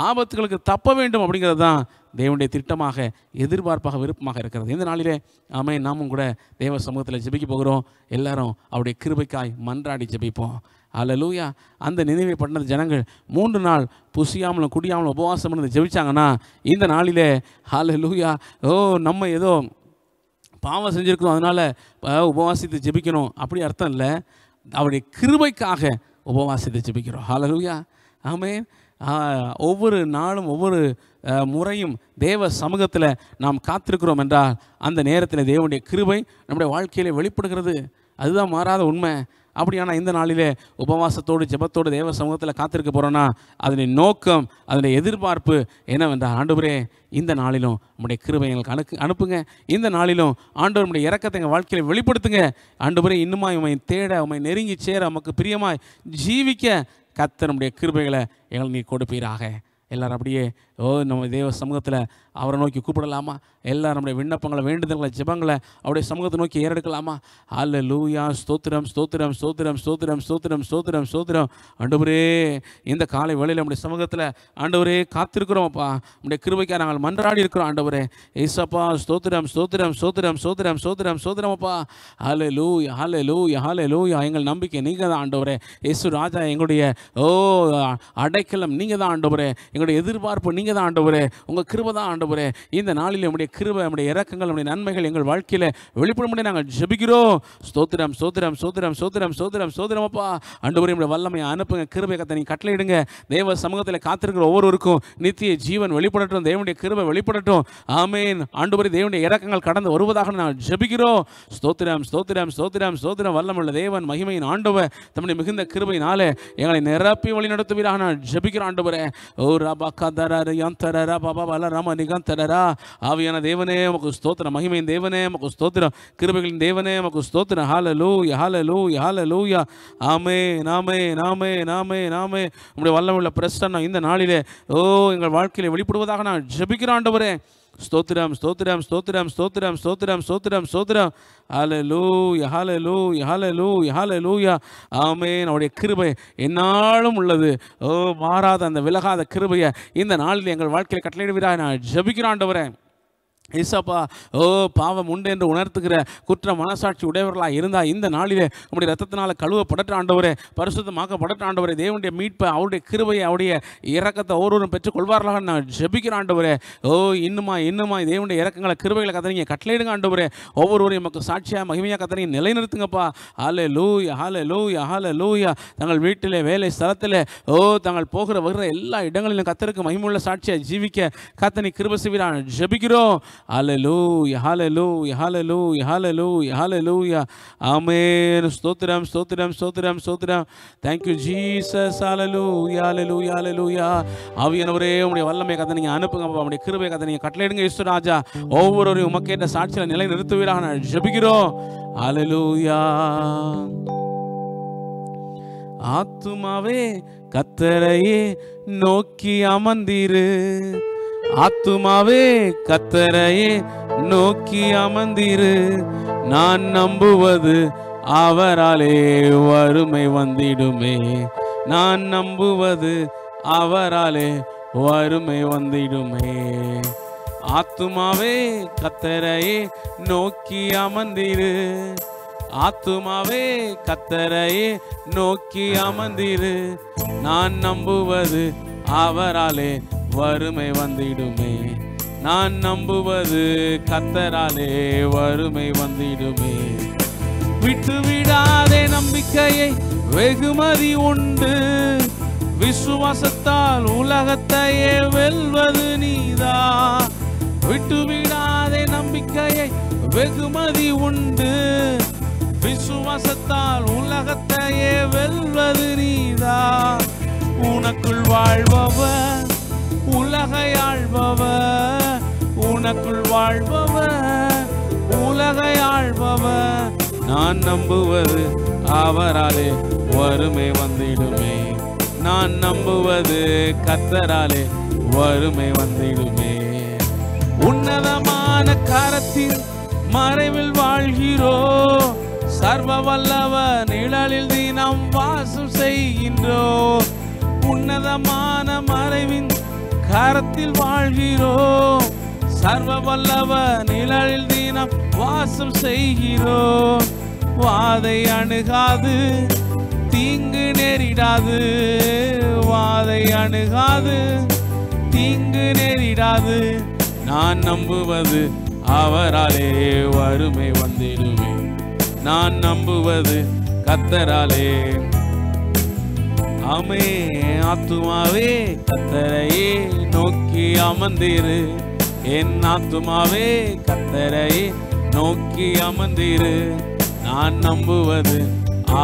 ஆபத்துகளுக்கு தப்ப வேண்டும் அப்படிங்கிறது தான் தேவனுடைய திட்டமாக எதிர்பார்ப்பாக விருப்பமாக இருக்கிறது. இந்த நாளிலே ஆமே நாமும் கூட தேவ சமூகத்தில் ஜெபிக்க போகிறோம். எல்லாரும் அவருடைய கிருபைக்காய் மன்றாடி ஜெபிப்போம். ஹல்லேலூயா. அந்த நினைவை பட்டினது ஜனங்கள் மூன்று நாள் புசியாமலும் குடியாமலும் உபவாசம் இருந்து ஜெபிச்சாங்கன்னா இந்த நாளிலே ஹல்லேலூயா ஓ நம்ம ஏதோ பாவம் செஞ்சுருக்கணும் அதனால் உபவாசித்து ஜெபிக்கணும் அப்படி அர்த்தம் இல்லை, அவருடைய கிருபைக்காக உபவாசித்து ஜெபிக்கிறோம். ஹல்லேலூயா. ஆமென். ஒவ்வொரு நாளும் ஒவ்வொரு முறையும் தேவ சமூகத்தில் நாம் காத்திருக்கிறோம் என்றால் அந்த நேரத்தில் தேவனுடைய கிருபை நம்முடைய வாழ்க்கையில் வெளிப்படுகிறது. அதுதான் மாறாத உண்மை. அப்படியானால் இந்த நாளிலே உபவாசத்தோடு ஜெபத்தோடு தேவ சமூகத்தில் காத்திருக்க போகிறோன்னா அதனுடைய நோக்கம் அதனுடைய எதிர்பார்ப்பு என்னவென்றால், ஆண்டவரே இந்த நாளிலும் நம்முடைய கிருபை எங்களுக்கு அனுக்கு அனுப்புங்க, இந்த நாளிலும் ஆண்டவர் நம்முடைய இரக்கத்தை எங்கள் வாழ்க்கையில் வெளிப்படுத்துங்க, ஆண்டவரே இன்னுமாய் உம்மை தேட, உம்மை நெருங்கி சேர, உமக்கு பிரியமாய் ஜீவிக்க கர்த்தர் நம்முடைய கிருபைகளை எங்களுக்கு நீ கொடுப்பீராக. எல்லாரும் அப்படியே ஓ நம்ம தேவ சமூகத்தில் அவரை நோக்கி கூப்பிடலாமா? எல்லாரும் நம்முடைய விண்ணப்பங்களை வேண்டுதல்களை ஜெபங்களை அவருடைய சமூகத்தை நோக்கி ஏறெடுக்கலாமா? அல்லேலூயா. ஸ்தோத்திரம் ஸ்தோத்திரம் ஸ்தோத்திரம் ஸ்தோத்திரம் ஸ்தோத்திரம் ஸ்தோத்திரம் ஸ்தோத்திரம். ஆண்டவரே இந்த காலை வேளையில் நம்முடைய சமூகத்தில் ஆண்டவரே காத்திருக்கிறோம் அப்பா, நம்முடைய கிருபைக்காக நாங்கள் மன்றாடி இருக்கிறோம் ஆண்டவரே. ஏசப்பா ஸ்தோத்திரம் ஸ்தோத்திரம் ஸ்தோத்திரம் ஸ்தோத்திரம் ஸ்தோத்திரம் ஸ்தோத்திரம் அப்பா. அல்லேலூயா அல்லேலூயா அல்லேலூயா. எங்கள் நம்பிக்கை நீங்கள் தான் ஆண்டவரே. இயேசு ராஜா எங்களுடைய ஓ அடைக்கலம் நீங்கள் தான் ஆண்டவரே, எங்களுடைய எதிர்பார்ப்பு நீங்கள் தான் ஆண்டவரே, உங்கள் கிருபை தான் ஆண்டவரே. இந்த நாளில் நம்முடைய கிருபை, நம்முடைய இரக்கங்கள், நம்முடைய நன்மைகள் எங்கள் வாழ்க்கையில் வெளிப்படும்படி நாங்கள் ஜெபிக்கிறோம். ஸ்தோத்திரம் ஸ்தோத்திரம் ஸ்தோத்திரம் ஸ்தோத்திரம் ஸ்தோத்திரம் ஸ்தோத்திரம் அப்பா. ஆண்டவரே நம்முடைய வல்லமையை அனுப்புங்க, கிருபை கர்த்தர் நீ கட்டளையிடுங்க. தேவ சமூகத்தில் காத்திருக்கிற ஒவ்வொருவருக்கும் நித்திய ஜீவன் வெளிப்படட்டும், தேவனுடைய கிருபை வெளிப்படட்டும். ஆமேன். ஆண்டவரே தேவனுடைய இரக்கங்கள் கடந்து வருவதாக நாங்கள் ஜெபிக்கிறோம். ஸ்தோத்திரம் ஸ்தோத்திரம் ஸ்தோத்திரம் ஸ்தோத்திரம். வல்லமுள்ள தேவன், மகிமையின் ஆண்டவர், தம்முடைய மிகுந்த கிருபையினாலே எங்களை நிரப்பி வழி நடத்துவீராக நான் ஜெபிக்கிறோம் ஆண்டவரே. ஆவியான தேவனே உமக்கு ஸ்தோத்திரம், மகிமையின் தேவனே உமக்கு ஸ்தோத்திரம், கிருபைகளின் தேவனே உமக்கு ஸ்தோத்திரம். ஹல்லேலூயா ஹல்லேலூயா ஹல்லேலூயா. ஆமென் ஆமென் ஆமென் ஆமென் ஆமென். உம்முடைய வல்லமுள்ள பிரசன்னம் இந்த நாளிலே ஓ எங்கள் வாழ்க்கையிலே வெளிப்படுவதாக நான் ஜெபிக்கிறேன் ஆண்டவரே. ஸ்தோத்திரம் ஸ்தோத்திரம் ஸ்தோத்திரம் ஸ்தோத்திரம் ஸ்தோத்திரம் ஸ்தோத்திரம் ஸ்தோத்திரம். ஹல்லேலூயா ஹல்லேலூயா ஹல்லேலூயா ஹல்லேலூயா. ஆமென். அவருடைய கிருபை என்னாலும் உள்ளது, ஓ மாறாத அந்த விலகாத கிருபையை இந்த நாளில் எங்கள் வாழ்க்கையில் கட்டளையிடுவீராக நான் ஜெபிக்கிறேன் ஆண்டவரே. ஏசப்பா ஓ பாவம் உண்டு என்று உணர்த்துகிற குற்ற மனசாட்சி உடையவர்களாக இருந்தால் இந்த நாளிலே உங்களுடைய ரத்தத்தினால் கழுவப்படற்ற ஆண்டவரே, பரிசுத்தமாக்கப்படற்ற ஆண்டவரே, தேவனுடைய மீட்பை அவருடைய கிருபையை அவருடைய இறக்கத்தை ஒவ்வொருவரும் பெற்றுக்கொள்வார்களாக நான் ஜெபிக்கிற ஆண்டவரே. ஓ இன்னுமா இன்னுமா தேவனுடைய இறக்கங்களை கிருபைகளை கத்தனீங்க கட்டளையிடுங்க ஆண்டவரே. ஒவ்வொருவரும் எமக்கு சாட்சியாக மகிமையாக கத்தனீங்க நிலைநிறுத்துங்கப்பா. ஹல்லேலூயா ஹல்லேலூயா ஹல்லேலூயா. தங்கள் வீட்டிலே வேலை ஸ்தலத்தில் ஓ தாங்கள் போகிற வருகிற எல்லா இடங்களிலும் கத்தருக்கு மகிமையுள்ள சாட்சியாக ஜீவிக்க கத்தனை கிருபை செய்வீரா ஜெபிக்கிறோம். Hallelujah, hallelujah, hallelujah, hallelujah, hallelujah. Amen. Stotram, stotram, stotram, stotram. Thank you, Jesus. Hallelujah, hallelujah, hallelujah. ஆவியானவரே உம்முடைய வல்லமை கதை நீங்க அனுப்புங்கப்பா, உம்முடைய கிருபை கதை நீங்க கட்டளையிடுங்க இயேசு ராஜா. ஒவ்வொருவரையும் உமக்கேற்ற சாட்சியில நிலை நிறுத்துவீராக நான் ஜெபிக்கிறோம். Hallelujah. ஆத்துமாவே கர்த்தரையே நோக்கி அமர்ந்திரு, ஆத்துமாவே கர்த்தரையே நோக்கி அமர்ந்திரு, நான் நம்புவது அவராலே வறுமை வந்திடுமே, நான் நம்புவது அவராலே வறுமை வந்திடுமே. ஆத்துமாவே கர்த்தரையே நோக்கி அமர்ந்திரு, ஆத்துமாவே கர்த்தரையே நோக்கி அமர்ந்திரு, நான் நம்புவது அவராலே வறுமை வந்திடுமே, நான் நம்புவது கர்த்தராலே வறுமை வந்திடுமே. விட்டுவிடாதே நம்பிக்கையை, வெகுமதி உண்டு, விசுவாசத்தால் உலகத்தையே வெல்வது நீதா. விட்டுவிடாதே நம்பிக்கையை, வெகுமதி உண்டு, விசுவாசத்தால் உலகத்தையே வெல்வது நீதா. உனக்குள் வாழ்பவர் உலகை ஆள்பவர், உனக்குள் வாழ்பவர் உலகை ஆள்பவர், நான் நம்புவது அவராலே வறுமை வந்திடுமே, நான் நம்புவது கர்த்தராலே வறுமை வந்திடுமே. உன்னதமான கரத்தில் மறைவில் வாழ்கிறோ, சர்வ வல்லவர் நிழலில் தினம் வாசம் செய்கின்றோ. உன்னதமான மறைவின் கரத்தில் வாழ்கிறோம், சர்வ வல்லவர் நிழலில் தினம் வாசம் செய்கிறோம். வாதை அணுகாது, தீங்கு நேரிடாது, வாதை அணுகாது, தீங்கு நேரிடாது, நான் நம்புவது அவராலே வறுமை வந்திடுமே, நான் நம்புவது கர்த்தராலே. ஆமே. ஆத்துமாவே கர்த்தரையே நோக்கி அமர்ந்திரு, என் ஆத்துமாவே கர்த்தரையே நோக்கி அமர்ந்திரு, நான் நம்புவது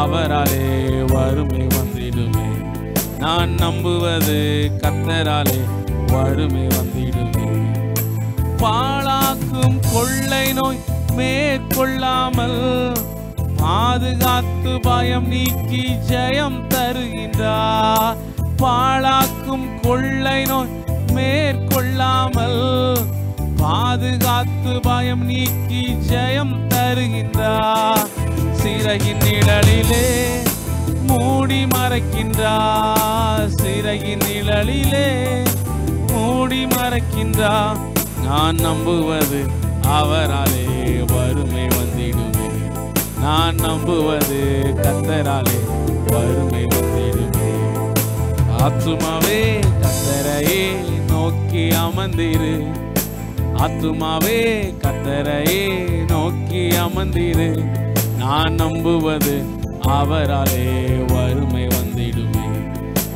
அவராலே வறுமை வந்திடுமே, நான் நம்புவது கர்த்தராலே வறுமை வந்திடுமே. பாழாக்கும் கொள்ளை நோய் மேற்கொள்ளாமல் பாதுகாத்து பயம் நீக்கி ஜெயம் தருகின்றார். பாழாக்கும் கொள்ளை நோய் மேற்கொள்ளாமல் பாதுகாத்து பயம் நீக்கி ஜெயம் தருகின்றார். சிறையின் நிழலிலே மூடி மறைக்கின்றார், சிறையின் நிழலிலே மூடி மறைக்கின்றார், நான் நம்புவது அவராலே வறுமை வந்திடுமே, நான் நம்புவது கர்த்தராலே வறுமை வந்திடுமே. ஆத்துமாவே கர்த்தரையே நோக்கி அமர்ந்திரு, ஆத்துமாவே கர்த்தரையே நோக்கி அமர்ந்திரு, நான் நம்புவது அவராலே வறுமை வந்திடுமே,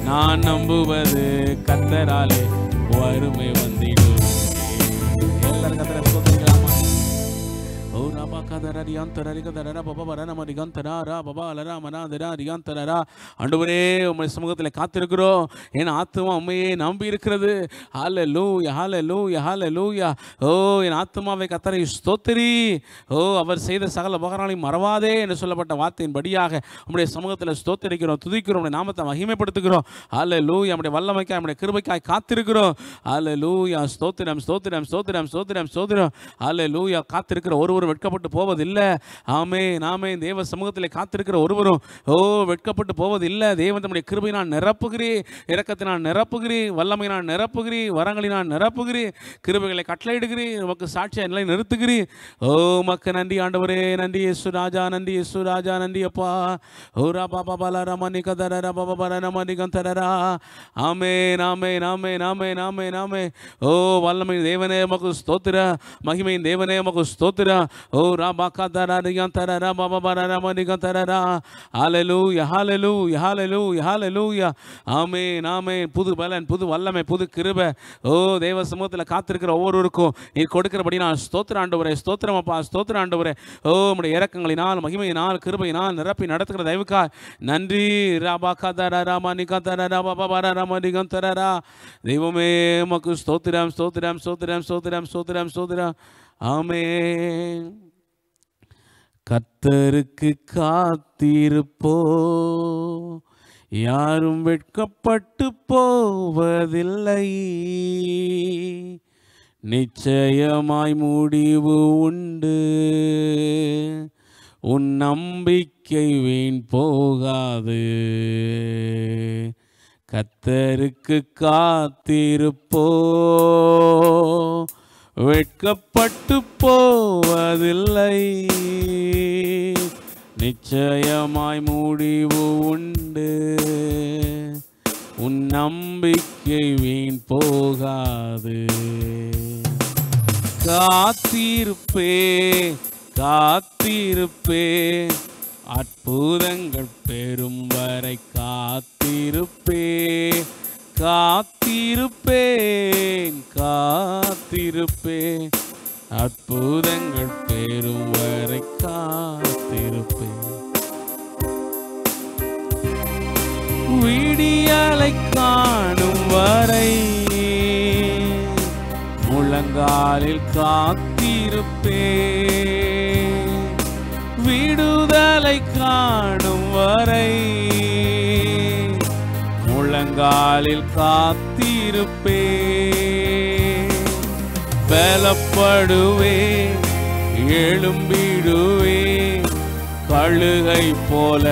நான் நம்புவது கர்த்தராலே வறுமை வந்திடுமே. எல்லாரும் கர்த்தரை சொல்லுங்களாமா. ओ राबा कदरा रियांतरा रिकदरा बाबा बराना मरिगंतरा रा बाबा अलरा मनादरा रियांतरा रा अंडवरे उम्मे समुगतले कातिरकरो एन आत्मा उम्मे नंबी रखरदे. Hallelujah hallelujah hallelujah. ओ एन आत्मा वे कतरे स्तोत्री. ओ अवर सेद सकल बकराली मरवादे एन சொல்லப்பட்ட வார்த்தையின் படியாக உம்முடைய சமூகத்தில் ஸ்தோத்திரிக்கிறோம், துதிக்கிறோம், உம்முடைய நாமத்தை மகிமைப்படுத்துகிறோம். ஹல்லேலூயா. உம்முடைய வல்லமைக்காய் உம்முடைய கிருபைக்காய் காத்திருக்கிறோம். ஹல்லேலூயா. ஸ்தோத்திரம் ஸ்தோத்திரம் ஸ்தோத்திரம் ஸ்தோத்திரம் ஸ்தோத்திரம். ஹல்லேலூயா. காத்திருக்கிற ஒரு ஒரு வெட்க வெட்கப்பட்டு போவதில்லை. ஆமே நாமே தேவ சமூகத்திலே காத்திருக்கிற ஒருவரும் ஓ வெட்கப்பட்டு போவதில்லை. தேவன் தம்முடைய கிருபையினால் நிரப்புகிறீர், இரக்கத்தினால் நிரப்புகிறீர், வல்லமையினால் நிரப்புகிறீர், வரங்களினால் நிரப்புகிறீர், கிருபைகளை கட்டளையிடுகிறீர், உமக்கு சாட்சியாக நிலை நிறுத்துகிறீர். ஓ உமக்கு நன்றி ஆண்டவரே, நன்றி இயேசு ராஜா, நன்றி இயேசு ராஜா, நன்றி அப்பா. ஓ ரா பாபா பாலா ரமணி கதரா ரா பாபா பாலா ரமணி கந்தரா. ஆமே நாமே நாமே நாமே நாமே நாமே. ஓ வல்லமை தேவனே உமக்கு ஸ்தோத்திர, மகிமை தேவனே உமக்கு ஸ்தோத்திர. ஓ ரா பாக்கா தரா ரிகந்தரா ரா பாபா பாலா ரமணி கந்தரா. ஹல்லேலூயா ஹல்லேலூயா ஹல்லேலூயா ஹல்லேலூயா. ஆமே நாமே. புது பலன், புது வல்லமை, புது கிருபை ஓ தேவ சமூகத்தில் காத்திருக்கிற ஒவ்வொருவருக்கும் நீ கொடுக்கிறபடி நான் ஸ்தோத்திர ஆண்டவரே, ஸ்தோத்திரம் அப்பா, ஸ்தோத்திர ஆண்டவரே. ஓ உம்முடைய இரக்கங்களினால், மகிமையினால், கிருபையினால் நிரப்பி நடத்துகிற தயவுக்காய் நன்றி. தெய்வமே உமக்கு ஸ்தோத்திரம் ஸ்தோத்திரம் ஸ்தோத்திரம் ஸ்தோத்திரம் ஸ்தோத்திரம் ஸ்தோத்திரம். ஆமே. கர்த்தருக்கு காத்திருப்போ, யாரும் வெட்கப்பட்டு போவதில்லை. நிச்சயமாய் முடிவு உண்டு, உன் நம்பிக்கை வீண் போகாது. கர்த்தருக்கு காத்திருப்போ, வெட்கப்பட்டு போவதில்லை. நிச்சயமாய் முடிவு உண்டு, உன் நம்பிக்கை வீண் போகாது. காத்திருப்பே காத்திருப்பே, அற்புதங்கள் பெறும் வரை காத்திருப்பே. காத்திருப்பேன் காத்திருப்பே, அற்புதங்கள் பெறும் வரை காத்திருப்பே. விடியலை காணும் வரை முழங்காலில் காத்திருப்பே. விடுதலை காணும் வரை முழங்காலில் காத்திருப்பே. பலப்படுவே, எழும்பிடுவே, கழுகை போல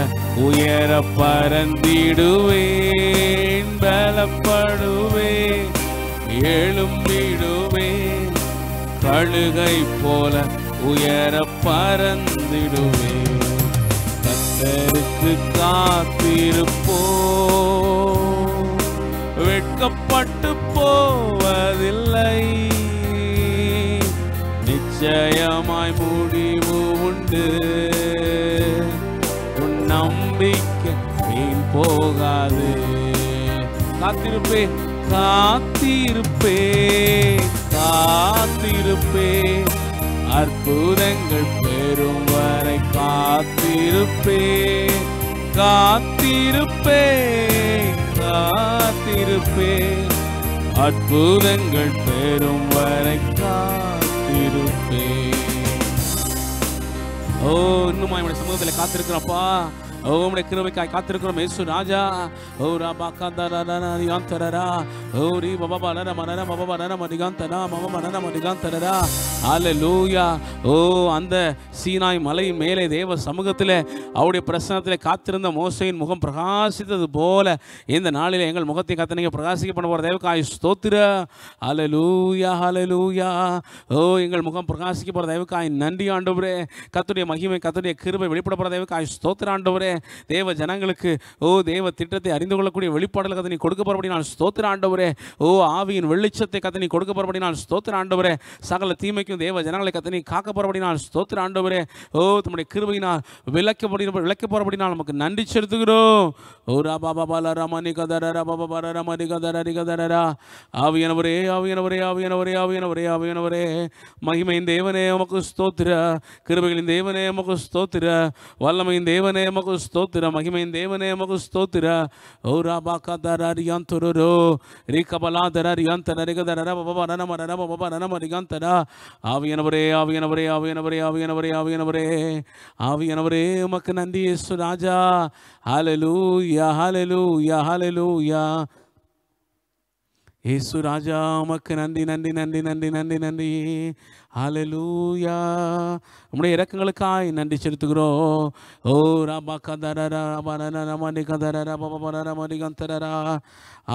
உயர பறந்திடுவேன். பலப்படுவே, எழும்பிடுவே, கழுகை போல உயர பறந்திடுவே. கர்த்தருக்கு காத்திருப்போ, வெட்கப்பட்டு போவதில்லை. நிச்சயமாய் முடிவு உண்டு, உன் நம்பிக்கை வீண் போகாது. காத்திருப்பே காத்திருப்பே காத்திருப்பே, அற்புதங்கள் பெறும் வரை காத்திருப்பே. காத்திருப்பே காத்திருப்பே, அற்புதங்கள் பெறும் வரை காத்திருப்பே. ஓ இன்னும் என்னுடைய சமூகத்தில் காத்திருக்கிறப்பா. ஓ உடைய கிருபைக்காய் காத்திருக்கிறோம் இயேசு ராஜா. ஓ ரா பாக்கா தரா ஓ ரீ பபா பலர மலர பபா பலர மதிகாந்தரா மப மலர மதிகாந்தரா. ஹல்லேலூயா. ஓ அந்த சீனாய் மலை மேலே தேவ சமூகத்தில் அவருடைய பிரசன்னத்தில் காத்திருந்த மோசையின் முகம் பிரகாசித்தது போல இந்த நாளில் எங்கள் முகத்தை காத்து நீங்கள் பிரகாசிக்க பண்ண போகிற தேவக்காய் ஸ்தோத்திர. ஹல்லேலூயா ஹல்லேலூயா. ஓ எங்கள் முகம் பிரகாசிக்க போகிற தேவக்காய் நன்றி ஆண்டவரே. கர்த்தருடைய மகிமை, கர்த்தருடைய கிருபை வெளிப்பட போகிற தேவக்காய் ஸ்தோத்திர ஆண்டவரே. தேவ ஜனங்களுக்கு ஓ தேவ திட்டத்தை அறிந்து கொள்ளக்கூடிய வெளிப்பாடுகளை கதை நீ கொடுக்க போறபடி நான் ஸ்தோத்திர ஆண்டவரே. ஓ ஆவியின் வெளிச்சத்தை கதை நீ கொடுக்க போறபடி நான் ஸ்தோத்திர ஆண்டவரே. சகல தீமைக்கும் தேவ ஜனங்களை கதை நீ காக்க போறபடி நான் ஸ்தோத்திர ஆண்டவரே. ஓ தம்முடைய கிருபையினால் விளக்கப்படி விளக்க போறபடி நான் நமக்கு நன்றி செலுத்துகிறோம். ஓ ரா பாபா பாலா ரமணி கதரா ரா பாபா பாலா ரமணி கதரா ரி கதரா. ஆவியானவரே ஆவியானவரே ஆவியானவரே ஆவியானவரே ஆவியானவரே. மகிமையின் தேவனே உமக்கு ஸ்தோத்திர, கிருபைகளின் தேவனே உமக்கு ஸ்தோத்திர, வல்லமையின் தேவனே உமக்கு ஸ்தோத்திர, மகிமையின் தேவனே உமக்கு ஸ்தோத்திர. ஓ ரா பாக்கா தரா ரியாந்தரோ ரி கபலா தரா ரியாந்தரா ரி கதரா ரா பாபா பாலா ரமணி ரா பாபா பாலா ரமணி கந்தரா. ஆவியானவரே ஆவியானவரே ஆவியானவரே ஆவியானவரே ஆவியானவரே ஆவியானவரே உமக்கு நன்றி இயேசு ராஜா. ஹல்லேலூயா ஹல்லேலூயா ஹல்லேலூயா. యేసు రాజా మక நன்றி நன்றி நன்றி நன்றி நன்றி நன்றி ஹalleluya நம்முடைய இரக்கங்களுக்காய் நன்றி செலுத்துகிறோம் ஓ ராபா கதரரா பனன நமனி கதரரா பபபரரா மரி கந்தரரா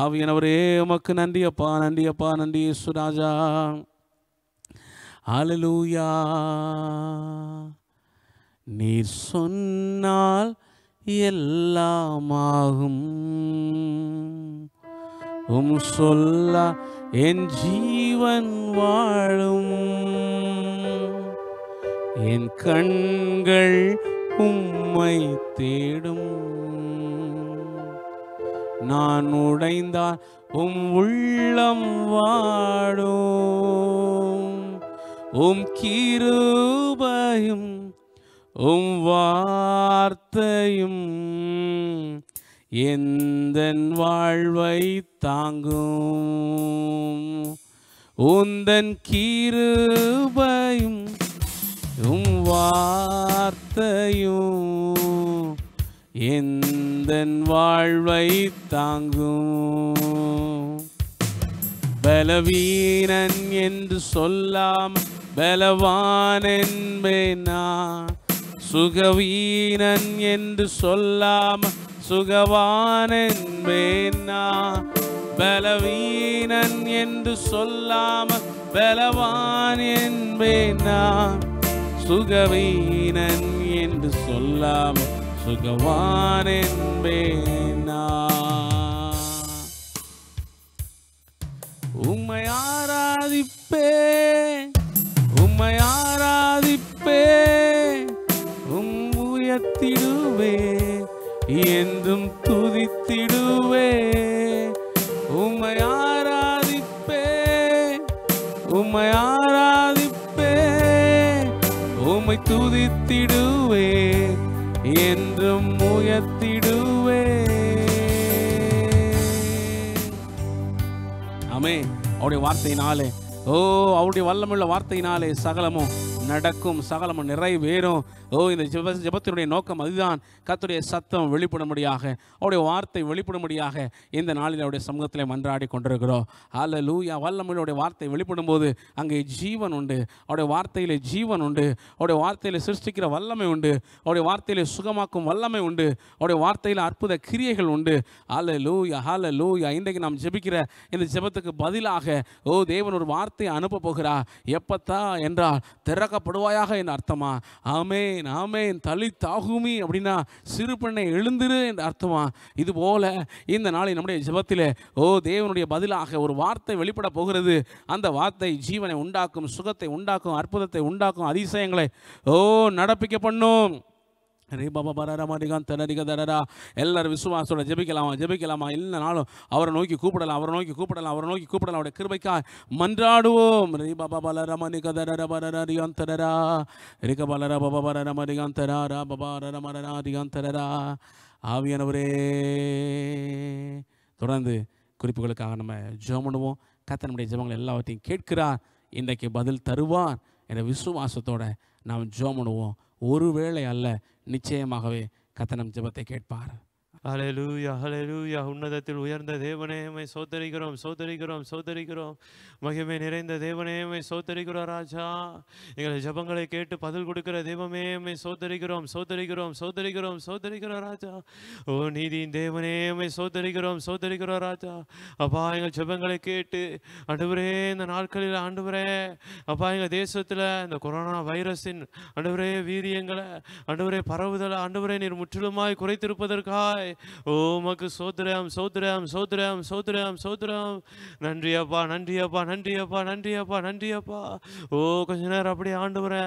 ஆவியானவரே மக்க நன்றி அப்பா நன்றி அப்பா நன்றி యేసు ராஜா ஹalleluya நீர் சொன்னால் எல்லாம் ஆகும் உம் சொல்ல என் ஜீவன் வாழும் என் கண்கள் உம்மை தேடும் நான் உடைந்தால் உம் உள்ளம் வாடும் உம் கிருபையும் உம் வார்த்தையும் எந்தன் வாழ்வை தாங்கும் உந்தன் கிருபையும் உம் வார்த்தையும் எந்தன் வாழ்வை தாங்கும் பலவீனன் என்று சொல்லாம் பலவான் என்பேனா சுகவீனன் என்று சொல்லாம் சுகவான் என்பேன் நான் பலவீனன் என்று சொல்லாம பலவான் என்பேன் நான் சுகவீனன் என்று சொல்லாம சுகவான் என்பேன் நான் உம்மை ஆராதிப்பே உம்மை ஆராதிப்பே உம் உயர்த்திடுவே என்றும் துதித்திடுவே உம்மை ஆராதிப்பே உம்மை ஆராதிப்பே உம்மை துதித்திடுவே என்றும் உயர்த்திடுவே ஆமே அவருடைய வார்த்தையினாலே ஓ அவருடைய வல்லமுள்ள வார்த்தையினாலே சகலமும் நடக்கும் சகலமும் நிறைவேறும் ஓ இந்த ஜப ஜபத்தினுடைய நோக்கம் அதுதான் கர்த்தருடைய சத்தம் வெளிப்படும்படியாக அவருடைய வார்த்தை வெளிப்படும்படியாக இந்த நாளில் அவருடைய சமூகத்தில் மன்றாடி கொண்டிருக்கிறோம் ஹல்லேலூயா வல்லமையுடைய வார்த்தை வெளிப்படும் போது அங்கே ஜீவன் உண்டு அவருடைய வார்த்தையில் ஜீவன் உண்டு அவருடைய வார்த்தையில் சிருஷ்டிக்கிற வல்லமை உண்டு அவருடைய வார்த்தையில் சுகமாக்கும் வல்லமை உண்டு அவருடைய வார்த்தையில் அற்புத கிரியைகள் உண்டு ஹல்லேலூயா ஹல்லேலூயா இன்றைக்கு நாம் ஜெபிக்கிற இந்த ஜெபத்துக்கு பதிலாக ஓ தேவன் ஒரு வார்த்தையை அனுப்ப போகிறா எப்பத்தா என்றால் திறக்க படுவாயாக என் அர்த்தமா ஆமேன் ஆமேன் தலி தாகுமி அப்படின்னா சிறு பெண்ணை எழுந்திரு என்ற அர்த்தமா இது போல இந்த நாளில் நம்முடைய ஜெபத்திலே ஓ தேவனுடைய பதிலாக ஒரு வார்த்தை வெளிப்பட போகிறது அந்த வார்த்தை ஜீவனை உண்டாக்கும் சுகத்தை உண்டாக்கும் அற்புதத்தை உண்டாக்கும் அதிசயங்களை ஓ நடப்பிக்க பண்ணும் ரே பாபா பரரா மாரிகான் தனரிக தரரா எல்லாரும் விசுவாசத்தோட ஜெபிக்கலாமா ஜெபிக்கலாமா இல்லைனாலும் அவரை நோக்கி கூப்பிடலாம் அவரை நோக்கி கூப்பிடலாம் அவரை நோக்கி கூப்பிடலாம் அவருடைய கிருபைக்காய் மன்றாடுவோம் ரே பாபா பலரா மணிக தரரா பரரா ரிகான் தரரா ரிக பலரா பாபா பரரா மரிகான் தரா ரா பாபா ரரா மரரா ரிகான் தரரா ஆவியானவரே தொடர்ந்து குறிப்புகளுக்காக நம்ம ஜெபம் பண்ணுவோம் கர்த்தர் நம்முடைய ஜெபங்கள் எல்லாவற்றையும் கேட்கிறார் இன்றைக்கு பதில் தருவார் என்ற விசுவாசத்தோட நாம் ஜெபம் பண்ணுவோம் ஒருவேளை அல்ல நிச்சயமாகவே கர்த்தர் ஜெபத்தை கேட்பார் ஹல்லேலூயா ஹல்லேலூயா உன்னதத்தில் உயர்ந்த தேவனே உம்மை ஸ்தோத்திரிக்கிறோம் ஸ்தோத்திரிக்கிறோம் ஸ்தோத்திரிக்கிறோம் மகிமை நிறைந்த தேவனே உம்மை ஸ்தோத்திரிக்கிறோம் ராஜா எங்கள் ஜெபங்களை கேட்டு பதில் கொடுக்கிற தெய்வமே உம்மை ஸ்தோத்திரிக்கிறோம் ஸ்தோத்திரிக்கிறோம் ஸ்தோத்திரிக்கிறோம் ஸ்தோத்திரிக்கிறோம் ராஜா ஓ நீதியின் தேவனே உம்மை ஸ்தோத்திரிக்கிறோம் ஸ்தோத்திரிக்கிறோம் ராஜா அப்பா எங்கள் ஜெபங்களை கேட்டு ஆண்டவரே இந்த நாட்களில் ஆண்டவரே அப்பா எங்கள் தேசத்தில் இந்த கொரோனா வைரஸின் ஆண்டவரே வீரியங்களை ஆண்டவரே பரவுதலை ஆண்டவரே நீர் முற்றிலுமாய் குறைத்திருப்பதற்காய் ஓமக்கு சோத்ரம் சோத்ரம் சோத்ரம் சோத்ரம் சோத்ரம் நன்றி அப்பா நன்றி அப்பா நன்றி அப்பா நன்றி அப்பா நன்றி அப்பா ஓ கொஞ்ச நேரம் அப்படியே ஆண்டவரே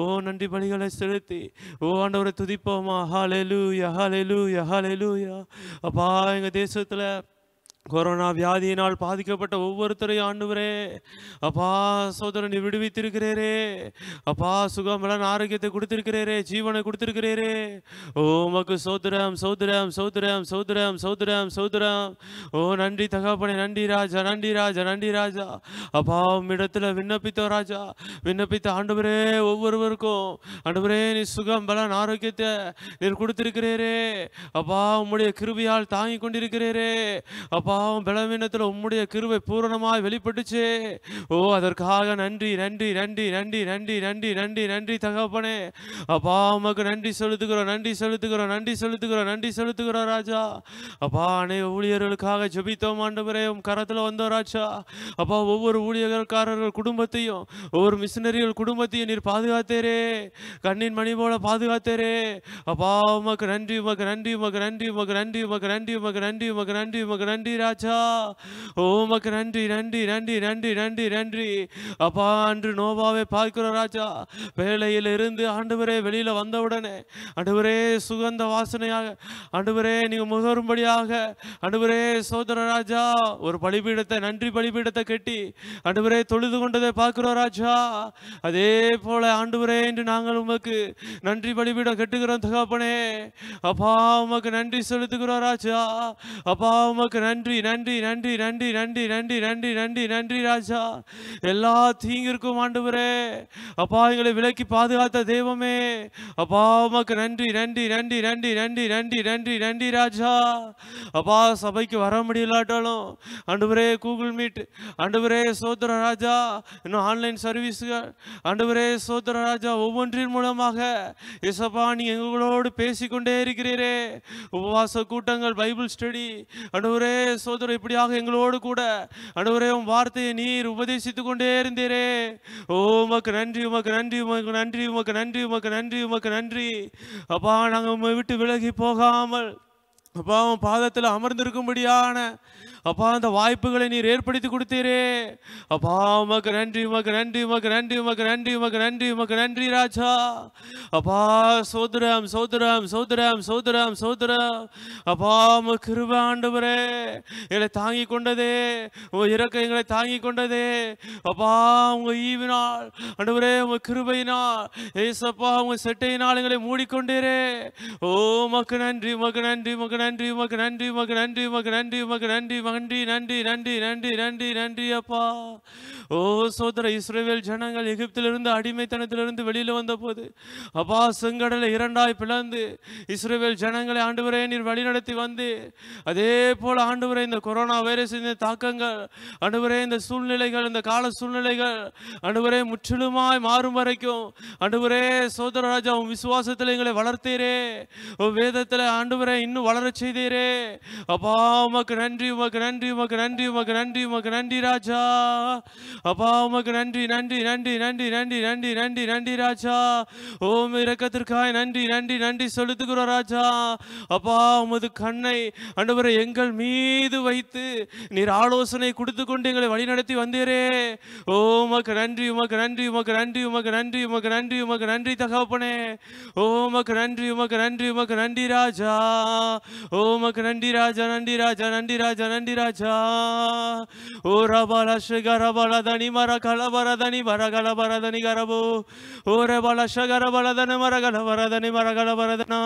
ஓ நன்றி பலிகளை செலுத்தி ஓ ஆண்டவரை துதிப்போமா ஹல்லேலூயா ஹல்லேலூயா ஹல்லேலூயா அப்பா எங்கள் தேசத்தில் கொரோனா வியாதியினால் பாதிக்கப்பட்ட ஒவ்வொருத்தரையும் ஆண்டவரே அப்பா சோதரனை விடுவித்திருக்கிறேரே அப்பா சுகமலன் ஆரோக்கியத்தை கொடுத்திருக்கிறேரே ஜீவனை கொடுத்திருக்கிறேரே ஓ மக்கு சோதரம் சோதரம் சோதரம் சோதரம் சோதரம் சோதரம் ஓ நன்றி தகப்பனே நன்றி ராஜா நன்றி ராஜா நன்றி ராஜா அப்பா இடத்துல விண்ணப்பித்தோம் ராஜா விண்ணப்பித்த ஆண்டவரே ஒவ்வொருவருக்கும் ஆண்டவரே நீ சுகம் பலன் ஆரோக்கியத்தை நீர் கொடுத்திருக்கிறேரே அப்பா உம்முடைய கிருபையால் தாங்கி கொண்டிருக்கிறேரே அப்பா पावं बलवीनत्तिल उम्मुடைய கிருபை பூரணமாய் வெளிப்பட்டுச்சே ஓ அதற்காக நன்றி நன்றி நன்றி நன்றி நன்றி நன்றி நன்றி நன்றி தகப்பனே அப்பா உமக்கு நன்றி செலுத்துகிறோம் நன்றி செலுத்துகிறோம் நன்றி செலுத்துகிறோம் நன்றி செலுத்துகிறோம் ராஜா அப்பா அநேக ஊழியர்களுக்காக ஜெபித்தோம் ஆண்டவரே உம் கரத்துல வந்தோம் ராஜா அப்பா ஒவ்வொரு ஊழியக்காரர்கள் குடும்பத்தையும் ஒவ்வொரு மிஷனரிகள் குடும்பத்தையும் நீர் பாதுகாத்தீரே கண்ணின் மணி போல பாதுகாத்தீரே அப்பா உமக்கு நன்றி உமக்கு நன்றி உமக்கு நன்றி உமக்கு நன்றி உமக்கு நன்றி உமக்கு நன்றி உமக்கு நன்றி உமக்கு நன்றி ராஜா உமக்கு நன்றி நன்றி நன்றி நன்றி நன்றி நன்றி அப்பா அன்று நோவாவை பார்க்கிறோம் ராஜா வேலையில் இருந்து ஆண்டவரே வெளியில வந்தவுடனே ஆண்டவரே சுகந்த வாசனையாக ஆண்டவரே நீங்க முகரும்படியாக ஆண்டவரே சோதர ராஜா ஒரு பலிபீடத்தை நன்றி பலிபீடத்தை கட்டி ஆண்டவரே தொழுது கொண்டதை பார்க்கிறோம் ராஜா அதே போல ஆண்டவரே இன்று நாங்கள் உமக்கு நன்றி பலிபீடம் கட்டுகிறோம் தகப்பனே அப்பா உமக்கு நன்றி செலுத்துகிறோம் ராஜா அப்பா உமக்கு நன்றி நன்றி நன்றி நன்றி நன்றி நன்றி நன்றி நன்றி நன்றி ராஜா எல்லா தீங்கிற்கும் ஆண்டவரே அப்பா எங்களை விலக்கி பாதுகாத்த தெய்வமே அப்பா உமக்கு நன்றி நன்றி நன்றி நன்றி நன்றி நன்றி நன்றி நன்றி ராஜா அப்பா சபைக்கு வர முடியலாட்டாலும் ஆண்டவரே கூகுள் மீட் ஆண்டவரே சோதர ராஜா இன்னும் ஆன்லைன் சர்வீஸுகள் ஆண்டவரே சோதர ராஜா ஒவ்வொன்றின் மூலமாக இசப்பா நீங்கள் எங்களோடு பேசிக்கொண்டே இருக்கிறீரே உபவாச கூட்டங்கள் பைபிள் ஸ்டடி ஆண்டவரே சோதர இப்படியாக எங்களோடு கூட ஆண்டவரே உம் வார்த்தையை நீர் உபதேசித்துக் கொண்டே இருந்தீரே ஓ உமக்கு நன்றி உமக்கு நன்றி உமக்கு நன்றி உமக்கு நன்றி உமக்கு நன்றி உமக்கு நன்றி அப்பா நாங்கள் உம்மை விட்டு விலகி போகாமல் அப்பா உன் பாதத்தில் அமர்ந்திருக்கும்படியான அப்பா அந்த வாய்ப்புகளை நீர் ஏற்படுத்தி கொடுத்தீரே அப்பா உமக்கு நன்றி உமக்கு நன்றி உமக்கு நன்றி உமக்கு நன்றி உமக்கு நன்றி உமக்கு நன்றி ராஜா அப்பா சோதரம் சோதரம் சோதரம் சோதரம் சோதரம் அப்பா உமக்கு கிருபை ஆண்டவரே எங்களை தாங்கி கொண்டதே உங்க இறக்கை எங்களை தாங்கி கொண்டதே அப்பா உங்க ஈவினால் ஆண்டவரே உங்க கிருபையினால் ஏசப்பா உங்க செட்டையினால் எங்களை மூடிக்கொண்டீரே ஓ உமக்கு நன்றி உமக்கு நன்றி உமக்கு நன்றி உமக்கு நன்றி உமக்கு நன்றி உமக்கு நன்றி உமக்கு நன்றி நன்றி நன்றி நன்றி நன்றி நன்றி நன்றி அப்பா ஓ சோதர இஸ்ரவேல் ஜனங்கள் எகிப்திலிருந்து அடிமைத்தனத்திலிருந்து வெளியில் வந்தபோது அப்பா செங்கடலை இரண்டாய் பிளந்து இஸ்ரவேல் ஜனங்களை ஆண்டவரே நீர் வழிநடத்தி வந்து அதே போல் ஆண்டவரே இந்த கொரோனா வைரஸ் இந்த தாக்கங்கள் ஆண்டவரே இந்த சூழ்நிலைகள் இந்த கால சூழ்நிலைகள் ஆண்டவரே முற்றிலுமாய் மாறும் வரைக்கும் ஆண்டவரே சோதர ராஜா உன் விசுவாசத்தில் எங்களை வளர்த்தீரே உன் வேதத்தில் ஆண்டவரே இன்னும் வளரச் செய்தீரே அப்பா உமக்கு நன்றி உமக்கு நன்றி உமக்கு நன்றி உமக்கு நன்றி உமக்கு நன்றி ராஜா அப்பா உமக்கு நன்றி நன்றி நன்றி நன்றி நன்றி நன்றி நன்றி நன்றி ராஜா ஓம் இரக்கத்திற்காய் நன்றி நன்றி நன்றி செலுத்துகிறோம் ராஜா அப்பா உமது கண்ணை ஆண்டவரே எங்கள் மீது வைத்து நீர் ஆலோசனை கொடுத்து கொண்டு எங்களை வழிநடத்தி வந்தீரே ஓ உமக்கு நன்றி உமக்கு நன்றி உமக்கு நன்றி உமக்கு நன்றி உமக்கு நன்றி உமக்கு நன்றி தகப்பனே ஓ உமக்கு நன்றி உமக்கு நன்றி உமக்கு நன்றி ராஜா ஓ உமக்கு நன்றி ராஜா நன்றி ராஜா நன்றி ராஜா நன்றி ராஜா ஓ ரபாலி மர கலபரதனி மர கலபரதனி கரபோ ஓ ரபாலர பலதன மர கலபரதனி மர கலபரதனா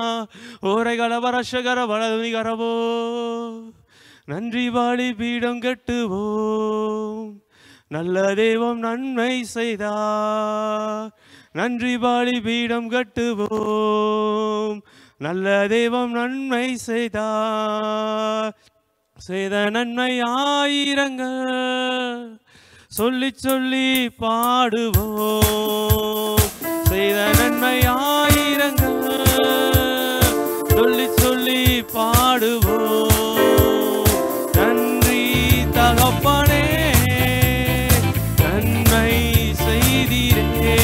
ஓரை கலபரஷகர பலதனி கரபோ நன்றி வாழி பீடம் கட்டுவோம் நல்ல தெய்வம் நன்மை செய்தார் நன்றி வாழி பீடம் கட்டுவோம் நல்ல தெய்வம் நன்மை செய்தார் செய்த நன்மை ஆயிரங்கள் சொல்லி சொல்லி பாடுவோம் செய்த நன்மை ஆயிரங்கள் சொல்லி சொல்லி பாடுவோம் நன்றி தகப்பனே நன்மை செய்தீரே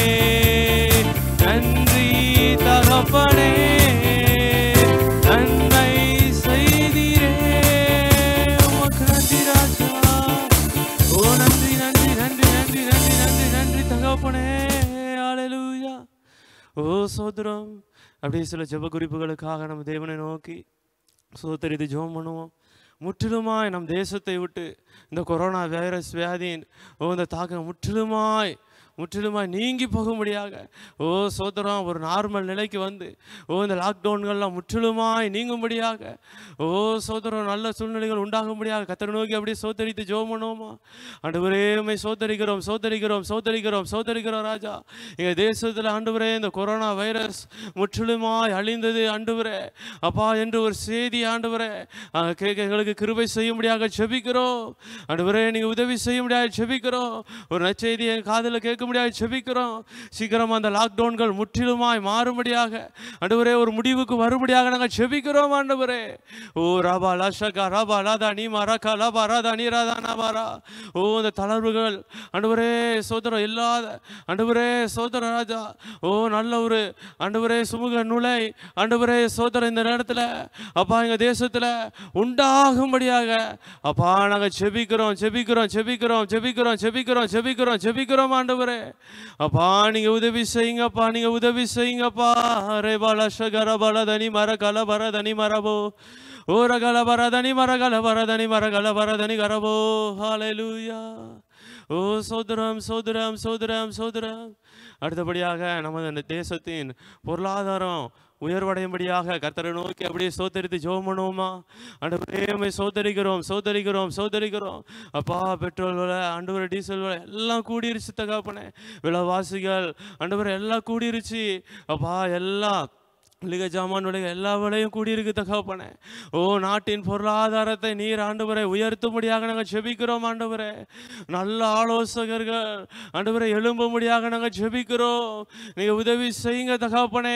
நன்றி தகப்பனே ஓ சோதரம் அப்படி சில ஜெப குறிப்புகளுக்காக நம்ம தேவனை நோக்கி சோதரித்து ஜெபம் பண்ணுவோம். முற்றிலுமாய் நம் தேசத்தை விட்டு இந்த கொரோனா வைரஸ் வியாதியின் இந்த தாக்கம் முற்றிலுமாய் முற்றிலுமாக நீங்கி போக முடியாத ஓ சோதரம் ஒரு நார்மல் நிலைக்கு வந்து ஓ இந்த லாக்டவுன்கள்லாம் முற்றிலுமாய் நீங்கும்படியாக ஓ சோதரம் நல்ல சூழ்நிலைகள் உண்டாகும்படியாக கர்த்தரை நோக்கி அப்படியே சோதரித்து ஜெபம் பண்ணுவோமா? ஆண்டவரே உம்மை சோதரிக்கிறோம் சோதரிக்கிறோம் சோதரிக்கிறோம் சோதரிக்கிறோம் ராஜா. எங்கள் தேசத்தில் ஆண்டவரே இந்த கொரோனா வைரஸ் முற்றிலுமாய் அழிந்தது ஆண்டவரே அப்பா என்று ஒரு செய்தி ஆண்டவரே எங்களுக்கு கிருபை செய்யும்படியாக ஜெபிக்கிறோம் ஆண்டவரே. நீங்கள் உதவி செய்யும்படியாக ஜெபிக்கிறோம். ஒரு நற்செய்தி என் காதில் கேட்க முடியாது ஜெபிக்கிறோம். சீக்கிரமாக அந்த லாக்டவுன்கள் முற்றிலுமாய் மாறும்படியாக ஆண்டவரே ஒரு முடிவுக்கு வரும்படியாக நாங்கள் ஜெபிக்கிறோம் ஆண்டவரே. ஓ ராபா லாஷகா ராபா லாதா நீ மாராக்கா லாபா ராதா நீ ராதா நாபாரா ஓ இந்த தளர்வுகள் ஆண்டவரே சோதரம் இல்லாத ஆண்டவரே சோதர ராஜா ஓ நல்ல ஒரு ஆண்டவரே சுமுக நுழை ஆண்டவரே சோதரம் இந்த நேரத்தில் அப்பா எங்கள் தேசத்தில் உண்டாகும்படியாக அப்பா நாங்கள் ஜெபிக்கிறோம் ஜெபிக்கிறோம் ஜெபிக்கிறோம் ஜெபிக்கிறோம் ஜெபிக்கிறோம் ஜெபிக்கிறோம் ஜெபிக்கிறோம் ஆண்டவரே அப்பா. நீங்கள் உதவி செய்யுங்கப்பா நீங்கள் உதவி செய்யுங்கப்பா. ரே பால ஷகர பால தனி மர கல பர தனி மரபோ ஓ ரகல பர தனி மர கல பர தனி மர கல பர தனி கரபோ ஹalleluya ஓ சோதரம் சோதரம் சோதரம் சோதரம். அடுத்தபடியாக நமது அந்த தேசத்தின் பொருளாதாரம் உயர்வடையும்படியாக கர்த்தரை நோக்கி அப்படியே சோதரித்து ஜெபம் பண்ணுவோமா? ஆண்டவரே உம்மை சோதரிக்கிறோம் சோதரிக்கிறோம் சோதரிக்கிறோம் அப்பா. பெட்ரோல் விலை ஆண்டவரே டீசல் விலை எல்லாம் கூடிருச்சு தகப்பனே. விலைவாசிகள் ஆண்டவரே எல்லாம் கூடிருச்சு அப்பா. எல்லாம் மளிகை ஜாமான் விலைகள் எல்லா விலையும் கூடியிருக்கு தகப்பனே. ஓ நாட்டின் பொருளாதாரத்தை நீர் ஆண்டவரை உயர்த்தும்படியாக நாங்கள் ஜெபிக்கிறோம் ஆண்டவரே. நல்ல ஆலோசகர்கள் ஆண்டவரை எழும்பும்படியாக நாங்கள் ஜெபிக்கிறோம். நீங்கள் உதவி செய்யுங்க தகப்பனே.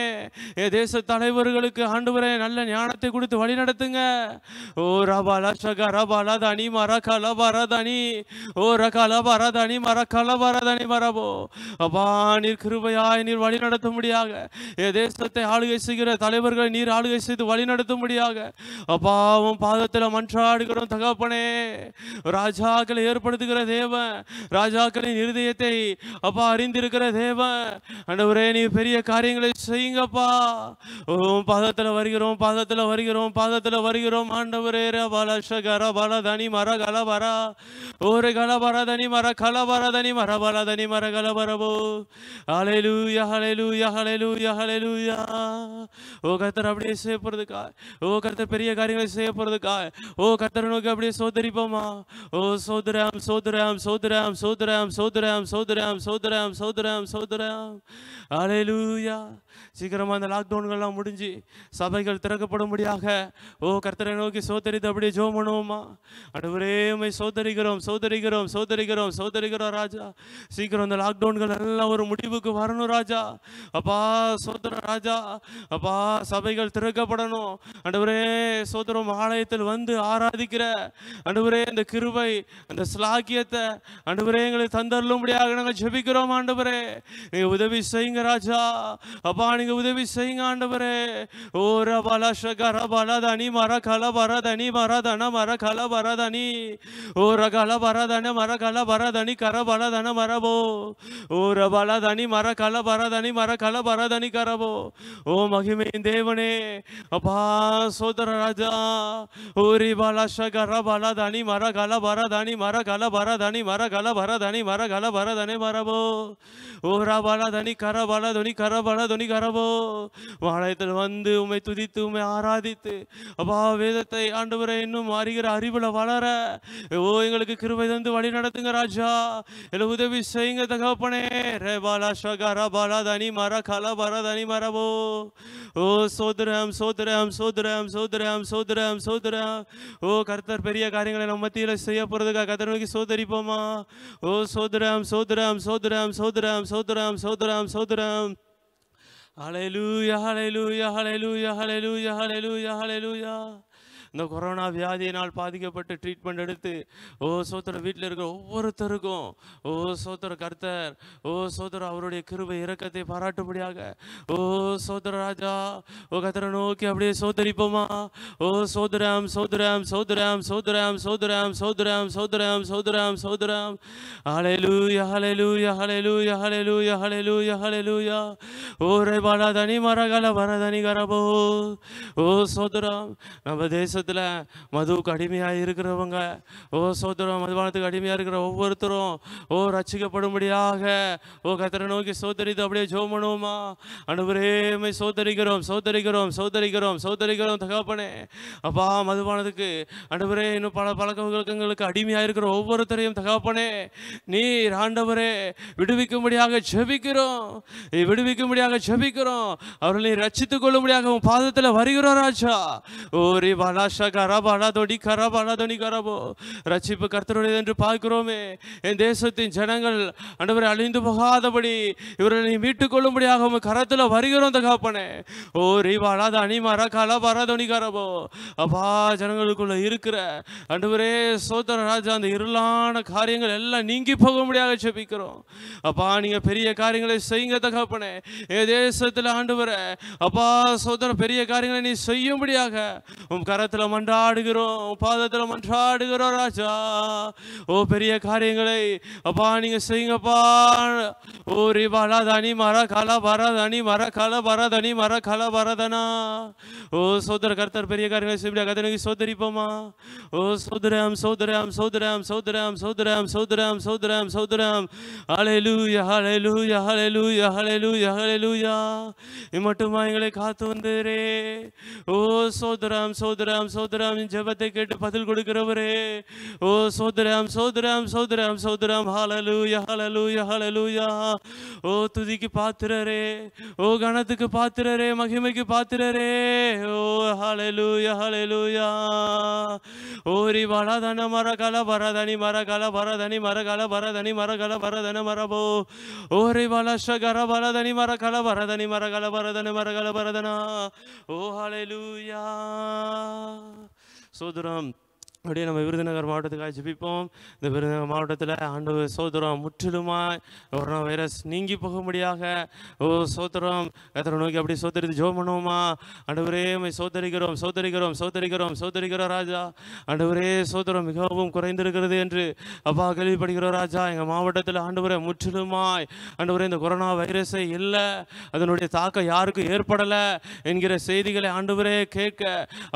என் தேச தலைவர்களுக்கு ஆண்டவரை நல்ல ஞானத்தை கொடுத்து வழி நடத்துங்க. ஓ ரபா லஷகா ரபா லதானி மரகா லபா ரதானி ஓ ரகா லபா ரதானி மரகா லபா ரதானி மரபோ அப்பா. நீர் கிருபையாய் நீர் வழி நடத்தும்படியாக என் தேசத்தை ஆளுகை தலைவர்கள் நீர் ஆளுகை செய்து வழி நடத்தும்படியாக அப்பாவும் பாதத்தில் மன்றாடுகிறோம் தகப்பனே. ராஜாக்களை ஏற்படுத்துகிற தேவன் ராஜாக்களின் இருதயத்தை அப்பா அறிந்திருக்கிற தேவன் ஆண்டவரே நீ பெரிய காரியங்களை செய்யுங்கப்பா. ஓ பாதத்தில் வருகிறோம் பாதத்தில் வருகிறோம் பாதத்தில் வருகிறோம் ஆண்டவரே. ரபால ஷகர பால தனி மர கலபரா ஒரு கலபர தனி மர கலபர தனி மரபால தனி மர கலபரபோ ஹalleluya ஹalleluya ஹalleluya ஹalleluya. ஓ கர்த்தர் அப்படியே செய்ய போறதுக்கா? ஓ கர்த்தர் பெரிய காரியங்களை செய்ய போறதுக்கா? ஓ கர்த்தரை நோக்கி அப்படியே சோதரிப்போமா? ஓ சோதராம் சோதராம் சோதராம் சோதராம் சோதராம் சோதராம் சோதராம் சோதராம் சோதராம் ஹalleluya. சீக்கிரமாக அந்த லாக்டவுன்கள்லாம் முடிஞ்சு சபைகள் திறக்கப்படும்படியாக ஓ கர்த்தரை நோக்கி சோதரித்து அப்படியே ஜெபம் பண்ணுவோமா? ஆண்டவரே உம்மை சோதரிக்கிறோம் சோதரிக்கிறோம் சோதரிக்கிறோம் சோதரிக்கிறோம் ராஜா. சீக்கிரம் அந்த லாக்டவுன்கள் எல்லாம் ஒரு முடிவுக்கு வரணும் ராஜா அப்பா. சோதர ராஜா அப்பா சபைகள் திறக்கப்படணும் ஆண்டவரே. சோதரம் ஆலயத்தில் வந்து ஆராதிக்கிற ஆண்டவரே இந்த கிருபை அந்த ஸ்லாக்கியத்தை ஆண்டவரே எங்களுக்கு தந்தருளும்படியாக நாங்கள் ஜெபிக்கிறோம் ஆண்டவரே. நீங்கள் உதவி செய்யுங்க ராஜா அப்பா. நீங்கள் உதவி செய்யுங்க ஆண்டவரே. ஓ ரபால ஷகர பால தனி மர கல பர தனி மர தன மர கல பர தனி ஓ ரகல பர தன மர கல பர தனி கர பல தன மரபோ ஓ ரபால தனி மர கல பர தனி மர கல பர தனி கரபோ ஓ மகிமையின் தேவனே அப்பா. சோதர ராஜா ஓரி பால ஷகர பால தனி மர கல பர தனி மர கல பர தனி மர கல பர தனி மர கல பர தனி மரபோ ஓ ரபால தனி கர பல துணி கர பல துணி கரபோ. வாலயத்தில் வந்து உம்மை துதித்து உம்மை ஆராதித்து அப்பா வேதத்தை ஆண்டவரே இன்னும் அறிகிற அறிவுல வளர ஓ எங்களுக்கு கிருபை தந்து வழி நடத்துங்க ராஜா. எல்லாம் உதவி செய்யுங்க தகப்பனே. ரபால ஷகர பால தனி மர கல பர தனி மரபோ ஓ சோதரம் சோதரம் சோதரம் சோதரம் சோதரம் சோதரம் ஓ கர்த்தர் பெரிய காரியங்களை நம்ம மத்தியில செய்ய போறதுக்காக கர்த்தர் நோக்கி சோதரிப்போமா? ஓ சோதரம் சோதரம் சோதரம் சோதரம் சோதரம் சோதரம் சோதரம் ஹalleluya ஹalleluya ஹalleluya ஹalleluya ஹalleluya ஹalleluya. இந்த கொரோனா வியாதியினால் பாதிக்கப்பட்டு ட்ரீட்மெண்ட் எடுத்து ஓ சோதர வீட்டில் இருக்கிற ஒவ்வொருத்தருக்கும் ஓ சோதர கர்த்தர் ஓ சோதர அவருடைய கிருபை இரக்கத்தை பாராட்டும்படியாக ஓ சோதர ராஜா ஓ கர்த்தரை நோக்கி அப்படியே சோதரிப்போமா? ஓ சோதராம் சோதராம் சோதராம் சோதராம் சோதராம் சோதராம் சோதராம் சோதராம் சோதராம் ஹalleluya ஹalleluya ஹalleluya ஹalleluya ஹalleluya ஹalleluya ஓ ரே பாலா தனி மரகல வரதனி கரபோ ஓ சோதராம் நம்ம தேச உலகத்துல மதுவுக்கு அடிமையா இருக்கிறவங்க ஓ சகோதரரே மதுபானத்துக்கு அடிமையா இருக்கிற ஒவ்வொருத்தரும் ஓ ரட்சிக்கப்படும்படியாக ஓ கர்த்தரை நோக்கி சோதரித்து அப்படியே ஜெபம் பண்ணுவோமா ஆண்டவரே உம்மை சோதரிக்கிறோம் சோதரிக்கிறோம் சோதரிக்கிறோம் சோதரிக்கிறோம் தகப்பனே அப்பா மதுபானத்துக்கு ஆண்டவரே இன்னும் பல பழக்கங்களுக்கு அடிமையா இருக்கிற ஒவ்வொருத்தரையும் தகப்பனே நீர் ஆண்டவரே விடுவிக்கும்படியாக ஜெபிக்கிறோம் விடுவிக்கும்படியாக ஜெபிக்கிறோம் அவர்களை ரட்சித்துக் கொள்ளும்படியாக உம் பாதத்துல வருகிறோம் ராஜா ஓரி பாலாஷா கரபாலா தொடி கரபாலா தொனி கரபோ ரட்சிப்பு கர்த்தருடையது என்று பார்க்கிறோமே என் தேசத்தின் ஜனங்கள் ஆண்டவரே அழிந்து போகாதபடி இவர்களை மீட்டுக் கொள்ளும்படியாக உம் கரத்துல வருகிறோம் தகப்பனே ஓரி பாலா தனி மர கலபாரா தொனி கரபோ அப்பா ஜனங்களுக்குள்ள இருக்கிற ஆண்டவரே சோதர ராஜா அந்த இருளான காரியங்கள் எல்லாம் நீங்கி போகும்படியாக ஜெபிக்கிறோம் அப்பா நீங்க பெரிய காரியங்களை செய்யுங்க தகப்பனே என் தேசத்துல ஆண்டவரே அப்பா சோதர பெரிய காரியங்களை நீ செய்யும்படியாக உம் கரத்துல மன்றாடுகிறோம் பாதத்துல மன்றாடுகிறோம் ராஜா ஓ பெரிய காரியங்களை அப்பா நீங்க செய்யுங்கப்பா ஓ ரிபாலா தனி மர காலா பரதனி மர கால பரதனி மர கால பரதனா ஓ சோதர கர்த்தர் பெரிய காரியங்களை செய்யும்படியாக கர்த்தனுக்கு சோதரிப்போமா ஓ சோதரம் சோதரம் சோதரம் சோதரம் சோதரம் சோதரம் சோதரம் சோதரம் ஹல்லேலூயா ஹல்லேலூயா ஹல்லேலூயா ஹல்லேலூயா ஹல்லேலூயா இம்மட்டுமா எங்களை காத்து வந்தரே ஓ சோதரம் சோதரம் சோதரம் ஜெபத்தை கேட்டு பதில் கொடுக்கிறவரே ஓ சோதரம் சோதரம் சோதரம் சோதரம் ஹல்லேலூயா ஹல்லேலூயா ஹல்லேலூயா ஓ துதிக்கு பாத்திரரே ஓ கணத்துக்கு பாத்திரரே மகிமைக்கு பாத்திரரே ஓ ஹல்லேலூயா ஹல்லேலூயா ஓ ரிவாலாதன மரகல வரதனி மரகல வரதனி மரகல வரதனி மரகல வரதன மரபோ ஓ ரிவாலாஷகர வரதனி மரகல வரதனி மரகல வரதன மரகல வரதனா ஓ ஹல்லேலூயா சோதரம் அப்படியே நம்ம விருதுநகர் மாவட்டத்துக்காக ஜெபிப்போம் இந்த விருதுநகர் மாவட்டத்தில் ஆண்டவர் சோதரம் முற்றிலுமாய் கொரோனா வைரஸ் நீங்கி போகும்படியாக ஓ சோதரம் கர்த்தரை நோக்கி அப்படி சோதரித்து ஜெபம் பண்ணுவோமா ஆண்டவரே உம்மை சோதரிக்கிறோம் சோதரிக்கிறோம் சோதரிக்கிறோம் சோதரிக்கிறோம் ராஜா ஆண்டவரே சோதரம் மிகவும் குறைந்திருக்கிறது என்று அப்பா கேள்விப்படுகிறோம் ராஜா எங்கள் மாவட்டத்தில் ஆண்டவரே முற்றிலுமாய் ஆண்டவரே இந்த கொரோனா வைரஸை இல்லை அதனுடைய தாக்கம் யாருக்கும் ஏற்படலை என்கிற செய்திகளை ஆண்டவரே கேட்க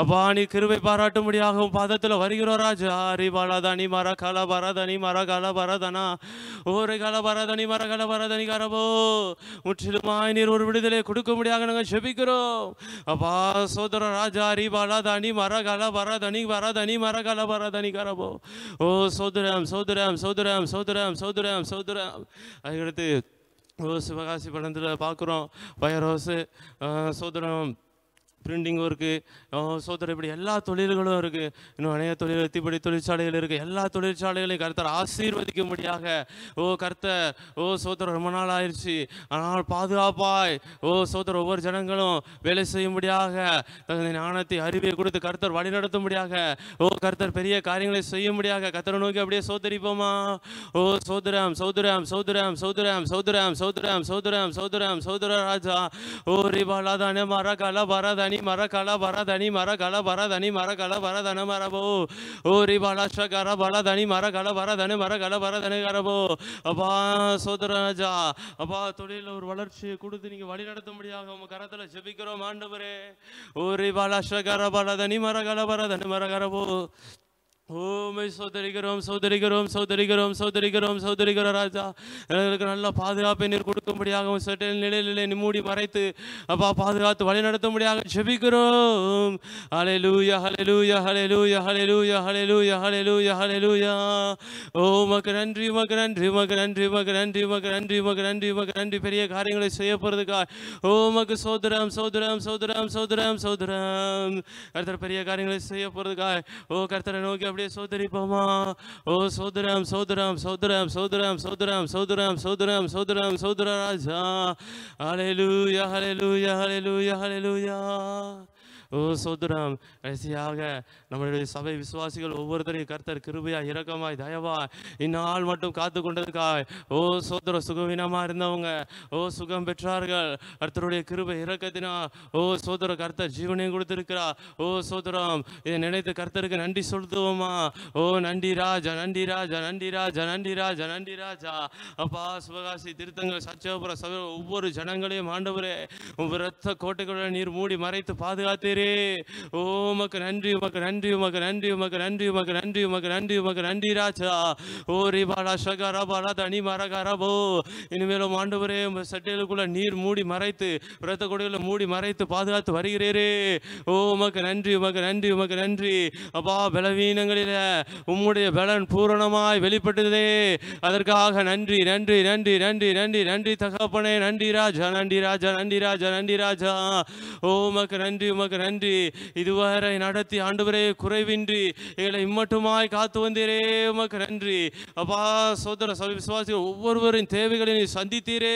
அப்பா நீ கிருபை பாராட்டும்படியாகவும் பாதத்தில் வருகிறோம் ராஜா ரிபாலாதனி மர கால பரதனி மர கால பரதனா ஓரை கால பரதனி மர கால பரதனி கரபோ முற்றிலுமாய் நீர் ஒரு விடுதலை கொடுக்கும்படியாக நாங்கள் ஜெபிக்கிறோம் அப்பா சோதர ராஜா ரிபாலாதனி மர கால பரதனி பரதனி மர கால பரதனி கரபோ ஓ சோதரம் சோதரம் சோதரம் சோதரம் சோதரம் சோதரம் அதுக்கடுத்து ஓ சிவகாசி படத்தில் பார்க்குறோம் வைரோஸு சோதரம் பிரிண்டிங் ஒர்க்கு சோதரம் இப்படி எல்லா தொழில்களும் இருக்குது இன்னும் அநேக தொழில் எத்திப்படி தொழிற்சாலைகள் இருக்குது எல்லா தொழிற்சாலைகளையும் கர்த்தர் ஆசீர்வதிக்கும்படியாக ஓ கர்த்தர் ஓ சோதரம் ரொம்ப நாள் ஆயிடுச்சு ஆனால் பாதுகாப்பாய் ஓ சோதரம் ஒவ்வொரு ஜனங்களும் வேலை செய்யும்படியாக தகுந்த ஞானத்தை அறிவை கொடுத்து கர்த்தர் வழி நடத்தும்படியாக ஓ கர்த்தர் பெரிய காரியங்களை செய்யும்படியாக கர்த்தரை நோக்கி அப்படியே சோதரிப்போமா ஓ சோதரம் சோதரம் சோதரம் சோதரம் சோதரம் சோதரம் சோதரம் சோதரம் சோதர ராஜா ஓ ரிபாலாதானே மர கால பரத ni mara kala baradani mara kala baradani mara kala baradana marabo ori balashagara baladani mara kala baradane mara kala baradane garabo appa sodaraja appa tholila or valarchi kuduthu neenga vali nadathumbadiyaga um karathila jebikirom aandavare ori balashagara baladani mara kala baradane mara garabo ஓமை சோதரிக்கிறோம் சோதரிக்கிறோம் சோதரிக்கிறோம் சோதரிக்கிறோம் சோதரிக்கிறோம் ராஜா எங்களுக்கு நல்லா பாதுகாப்பை நீர் கொடுக்கும்படியாகவும் சட்ட நிலையிலே மூடி மறைத்து அப்பா பாதுகாத்து வழி நடத்தும்படியாக ஜெபிக்கிறோம் ஹல்லேலூயா ஹல்லேலூயா ஹல்லேலூயா ஹல்லேலூயா ஹல்லேலூயா ஹல்லேலூயா ஹல்லேலூயா ஓ உமக்கு நன்றி உமக்கு நன்றி உமக்கு நன்றி உமக்கு நன்றி உமக்கு நன்றி உமக்கு நன்றி உமக்கு நன்றி பெரிய காரியங்களை செய்ய போகிறதுக்கா ஓ உமக்கு சோதரம் சோதரம் சோதரம் சோதரம் சோதரம் கர்த்தர் பெரிய காரியங்களை செய்ய போகிறதுக்கா ஓ கர்த்தரை நோக்கி சோதரிப்போமா ஓ சோதரம் சோதரம் சோதரம் சோதரம் சோதரம் சோதரம் சோதரம் சோதரம் சோதர ராஜா ஹல்லேலூயா ஹல்லேலூயா ஹல்லேலூயா ஹல்லேலூயா ஓ சோதரம் கடைசியாக நம்மளுடைய சபை விசுவாசிகள் ஒவ்வொருத்தரையும் கர்த்தர் கிருபையாய் இரக்கமாய் தயவாய் இந்நாள் மட்டும் காத்து கொண்டதுக்காய் ஓ சோதர சுகவீனமாக இருந்தவங்க ஓ சுகம் பெற்றார்கள் கர்த்தருடைய கிருபை இரக்கத்தினா ஓ சோதர கர்த்தர் ஜீவனையும் கொடுத்திருக்கிறார் ஓ சோதரம் இதை நினைத்து கர்த்தருக்கு நன்றி சொல்லுவோமா ஓ நன்றி ராஜா நன்றி ராஜா நன்றி ராஜா நன்றி ராஜா நன்றி ராஜா அப்பா சிவகாசி திருத்தங்கள் சச்சபுர சபை ஒவ்வொரு ஜனங்களையும் ஆண்டவரே ஒவ்வொரு ரத்த கோட்டைக்குள்ள நீர் மூடி மறைத்து பாதுகாத்தீர் re o makarandi makarandi makarandi makarandi makarandi makarandi makarandi racha o re bara sagara bara dani mara garabo inmelo mandavare sattelukula neer moodi maraithu vratakodiyula moodi maraithu paadhaathu varigirere o makarandi makarandi makarandi appa belaveenangalile ummude belan pooranamai velippattade adarkaga nandri nandri nandri nandri nandri nandri thagapane nandri raja nandri raja nandri raja nandri raja o makarandi makarandi iduvara nadatti aandavare kurayvindri egala immattumai kaathu vandire makarandi appa sodara saviswasigal ovvorvarin theevigalai nee sandithire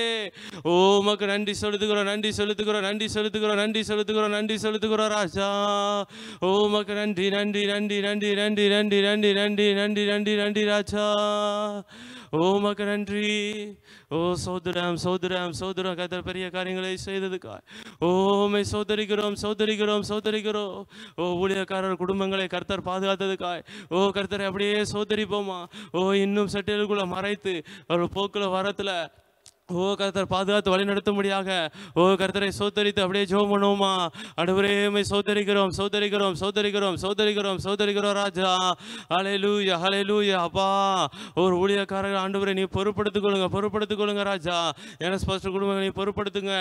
o makarandi soludugura nandri soludugura nandri soludugura nandri soludugura nandri soludugura raja o makarandi nandri nandri nandri nandri nandri nandri nandri nandri nandri nandri raja o makarandi o sodaram sodaram sodara kadar periya karyangalai seidadukkai o me sodarigurom sodarigurom sodariguro o uliyakarar kudumbangalai karthar paadhathadukkai o karthar apdiye sodari poma o innum sattelukula maraithu avaru pokula varathula ओ कर्तर पादुगात्तु वलिनडत्तुम्बडियाग ओ कर्तरे सोदरित्तु अप्पडिये जोमनोमा अडवरे मै सोदरिगरोम सोदरिगरोम सोदरिगरोम सोदरिगरोम सोदरिगरो राजा हालेलूया हालेलूया अप्पा और ஊழியக்காரர்கள் ஆண்டவரே நீ பொறுப்படுத்துகொள்ளுங்க பொறுப்படுத்துகொள்ளுங்க ராஜா எனஸ் பாஸ்டர் குடும்பங்களை நீ பொறுப்படுத்துங்க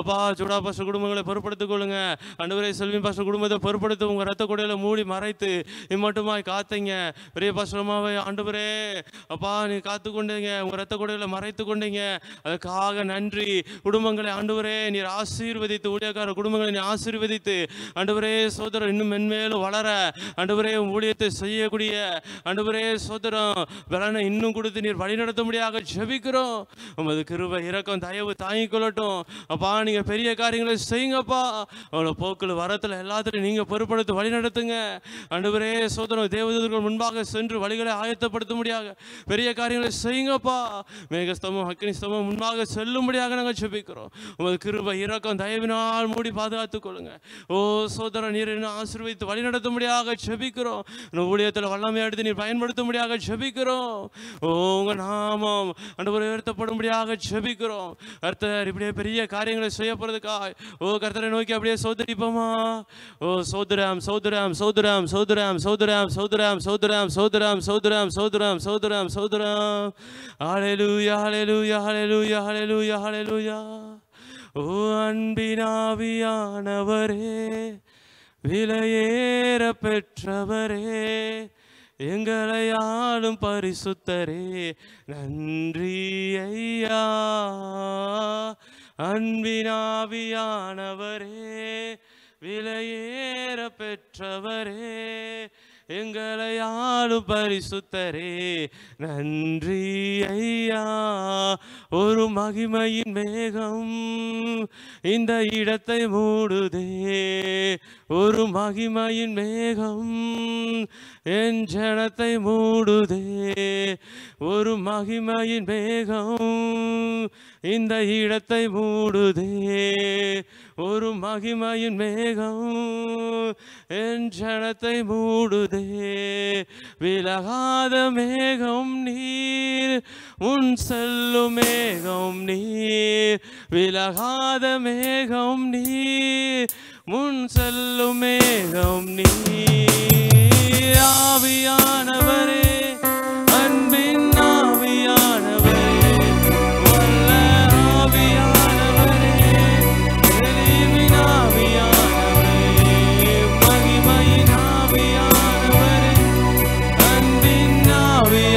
அப்பா ஜோடா பாஸ்டர் குடும்பங்களை பொறுப்படுத்துகொள்ளுங்க ஆண்டவரே செல்வின் பாஸ்டர் குடும்பத்தை பொறுப்படுத்து உங்க இரத்த கொடையில மூடி மறைத்து இம்மட்டுமாய் காத்துங்க பெரிய பாஸ்டர்மாவே ஆண்டவரே அப்பா நீ காத்து கொண்டீங்க உங்க இரத்த கொடையில மறைத்து கொண்டீங்க அதற்காக நன்றி குடும்பங்களை ஆண்டவரே நீர் ஆசீர்வதித்து ஊழியக்கார குடும்பங்களை நீ ஆசீர்வதித்து ஆண்டவரே சோதரர் இன்னும் மென்மேலும் வளர ஆண்டவரே ஊழியத்தை செய்யக்கூடிய ஆண்டவரே சோதரம் பலனை இன்னும் கொடுத்து நீர் வழிநடத்தும்படியாக ஜெபிக்கிறோம் உமது கிருபை இரக்கம் தயவு தாங்கிக்கொள்ளட்டும் அப்பா நீங்கள் பெரிய காரியங்களை செய்யுங்கப்பா அவ்வளோ போக்கில் வரத்தில் எல்லாத்திலையும் நீங்கள் பொறுப்படுத்தி வழிநடத்துங்க ஆண்டவரே சோதரம் தேவதூதர்கள் முன்பாக சென்று வழிகளை ஆயத்தப்படுத்தும்படியாக பெரிய காரியங்களை செய்யுங்கப்பா மேகஸ்தமம் அக்னிஸ்தமம் முன்பாக செல்லும்படியாக நாங்கள் ஜெபிக்கிறோம் உமது கிருபை இரக்கம் தயவினால் மூடி பாதுகாத்துக் கொள்ளுங்க ஓ சோதரர் நீர் என்ன ஆசீர்வதித்து வழிநடத்தும்படியாக ஜெபிக்கிறோம் ஊழியத்தில் வல்லமை எடுத்து நீர் பயன்படுத்தும்படியாக ஜெபிக்கிறோம் ஓ உங்கள் நாமம் ஆண்டவரே உயர்த்தப்படும்படியாக ஜெபிக்கிறோம் கர்த்தர் இப்படியே பெரிய காரியங்களை செய்ய போறதுக்காக ஓ கர்த்தரை நோக்கி அப்படியே சோதரிப்போமா ஓ சோதராம் சோதராம் சோதராம் சோதராம் சோதராம் சோதராம் சோதராம் சோதராம் சோதராம் சோதராம் சோதராம் சோதராம் ஹல்லேலூயா ஹல்லேலூயா ஹல்லேலூயா Hallelujah, hallelujah, O anbinaviyanavare, vilayera petravare, engalai aalum parisutthare, nandri ayya, anbinaviyanavare, vilayera petravare. எங்களை ஆளும் பரிசுத்தரே நன்றி ஐயா ஒரு மகிமையின் மேகம் இந்த இடத்தை மூடுதே ஒரு மகிமையின் மேகம் என் ஜனத்தை மூடுதே ஒரு மகிமையின் மேகம் இந்த இடத்தை மூடுதே ஒரு மகிமையின் மேகம் என் ஜனத்தை மூடுதே விலகாத மேகம் நீர் உன் செல்லும் மேகம் நீர் விலகாத மேகம் நீர் முன் செல்லும் மேகம் நீர் ஆவியானவரே அன்பின் ஆவியானவரே வல்ல ஆவியானவரே தெளிவின் ஆவியானவரே மகிமையின் ஆவியானவரே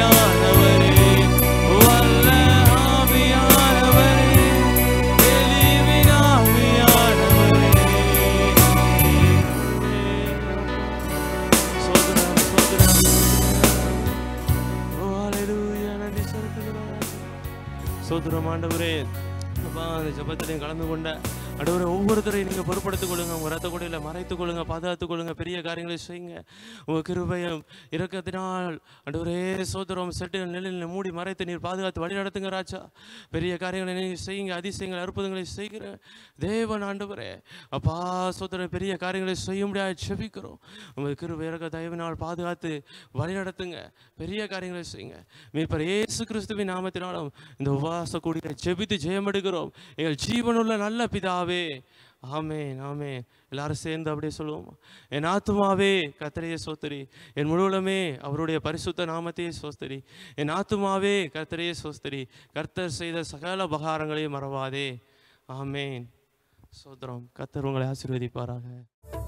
ஆண்டவரே அப்பா அந்த ஜபத்திலையும் கலந்து கொண்ட ஆண்டவரே ஒவ்வொருத்தரையும் நீங்கள் பொறுப்படுத்திக் கொள்ளுங்க உங்கள் இரத்த கொடையில் மறைத்துக் கொள்ளுங்க பாதுகாத்துக் கொள்ளுங்க பெரிய காரியங்களை செய்யுங்க உங்கள் கிருபையும் இரக்கத்தினால் ஆண்டவரே சோதரம் செட்டு நிலையில் மூடி மறைத்து நீர் பாதுகாத்து வழி நடத்துங்க ராஜா பெரிய காரியங்களை நீங்கள் செய்யுங்க அதிசயங்கள் அற்புதங்களை செய்கிற தேவன் ஆண்டவரே அப்பா சோதரம் பெரிய காரியங்களை செய்ய முடியாது ஜெபிக்கிறோம் உங்கள் கிருபை இரக்க தயவினால் பாதுகாத்து வழி நடத்துங்க பெரிய காரியங்களை செய்யுங்க மீட்பர் இயேசு கிறிஸ்துவின் நாமத்தினாலும் இந்த உபவாச கூடிய ஜெபித்து ஜெயம் எடுக்கிறோம் எங்கள் ஜீவனுள்ள நல்ல பிதாவே ஆமென் ஆமென். எல்லாரும் சேர்ந்து அப்படியே சொல்லுவோம். என் ஆத்துமாவே கர்த்தரையே ஸ்தோத்திரி, என் முழுவதுமே அவருடைய பரிசுத்த நாமத்தையே ஸ்தோத்திரி. என் ஆத்துமாவே கர்த்தரையே ஸ்தோத்திரி, கர்த்தர் செய்த சகல உபகாரங்களையும் மறவாதே. ஆமென். சோதரம். கர்த்தர் உங்களை ஆசீர்வதிப்பாராக.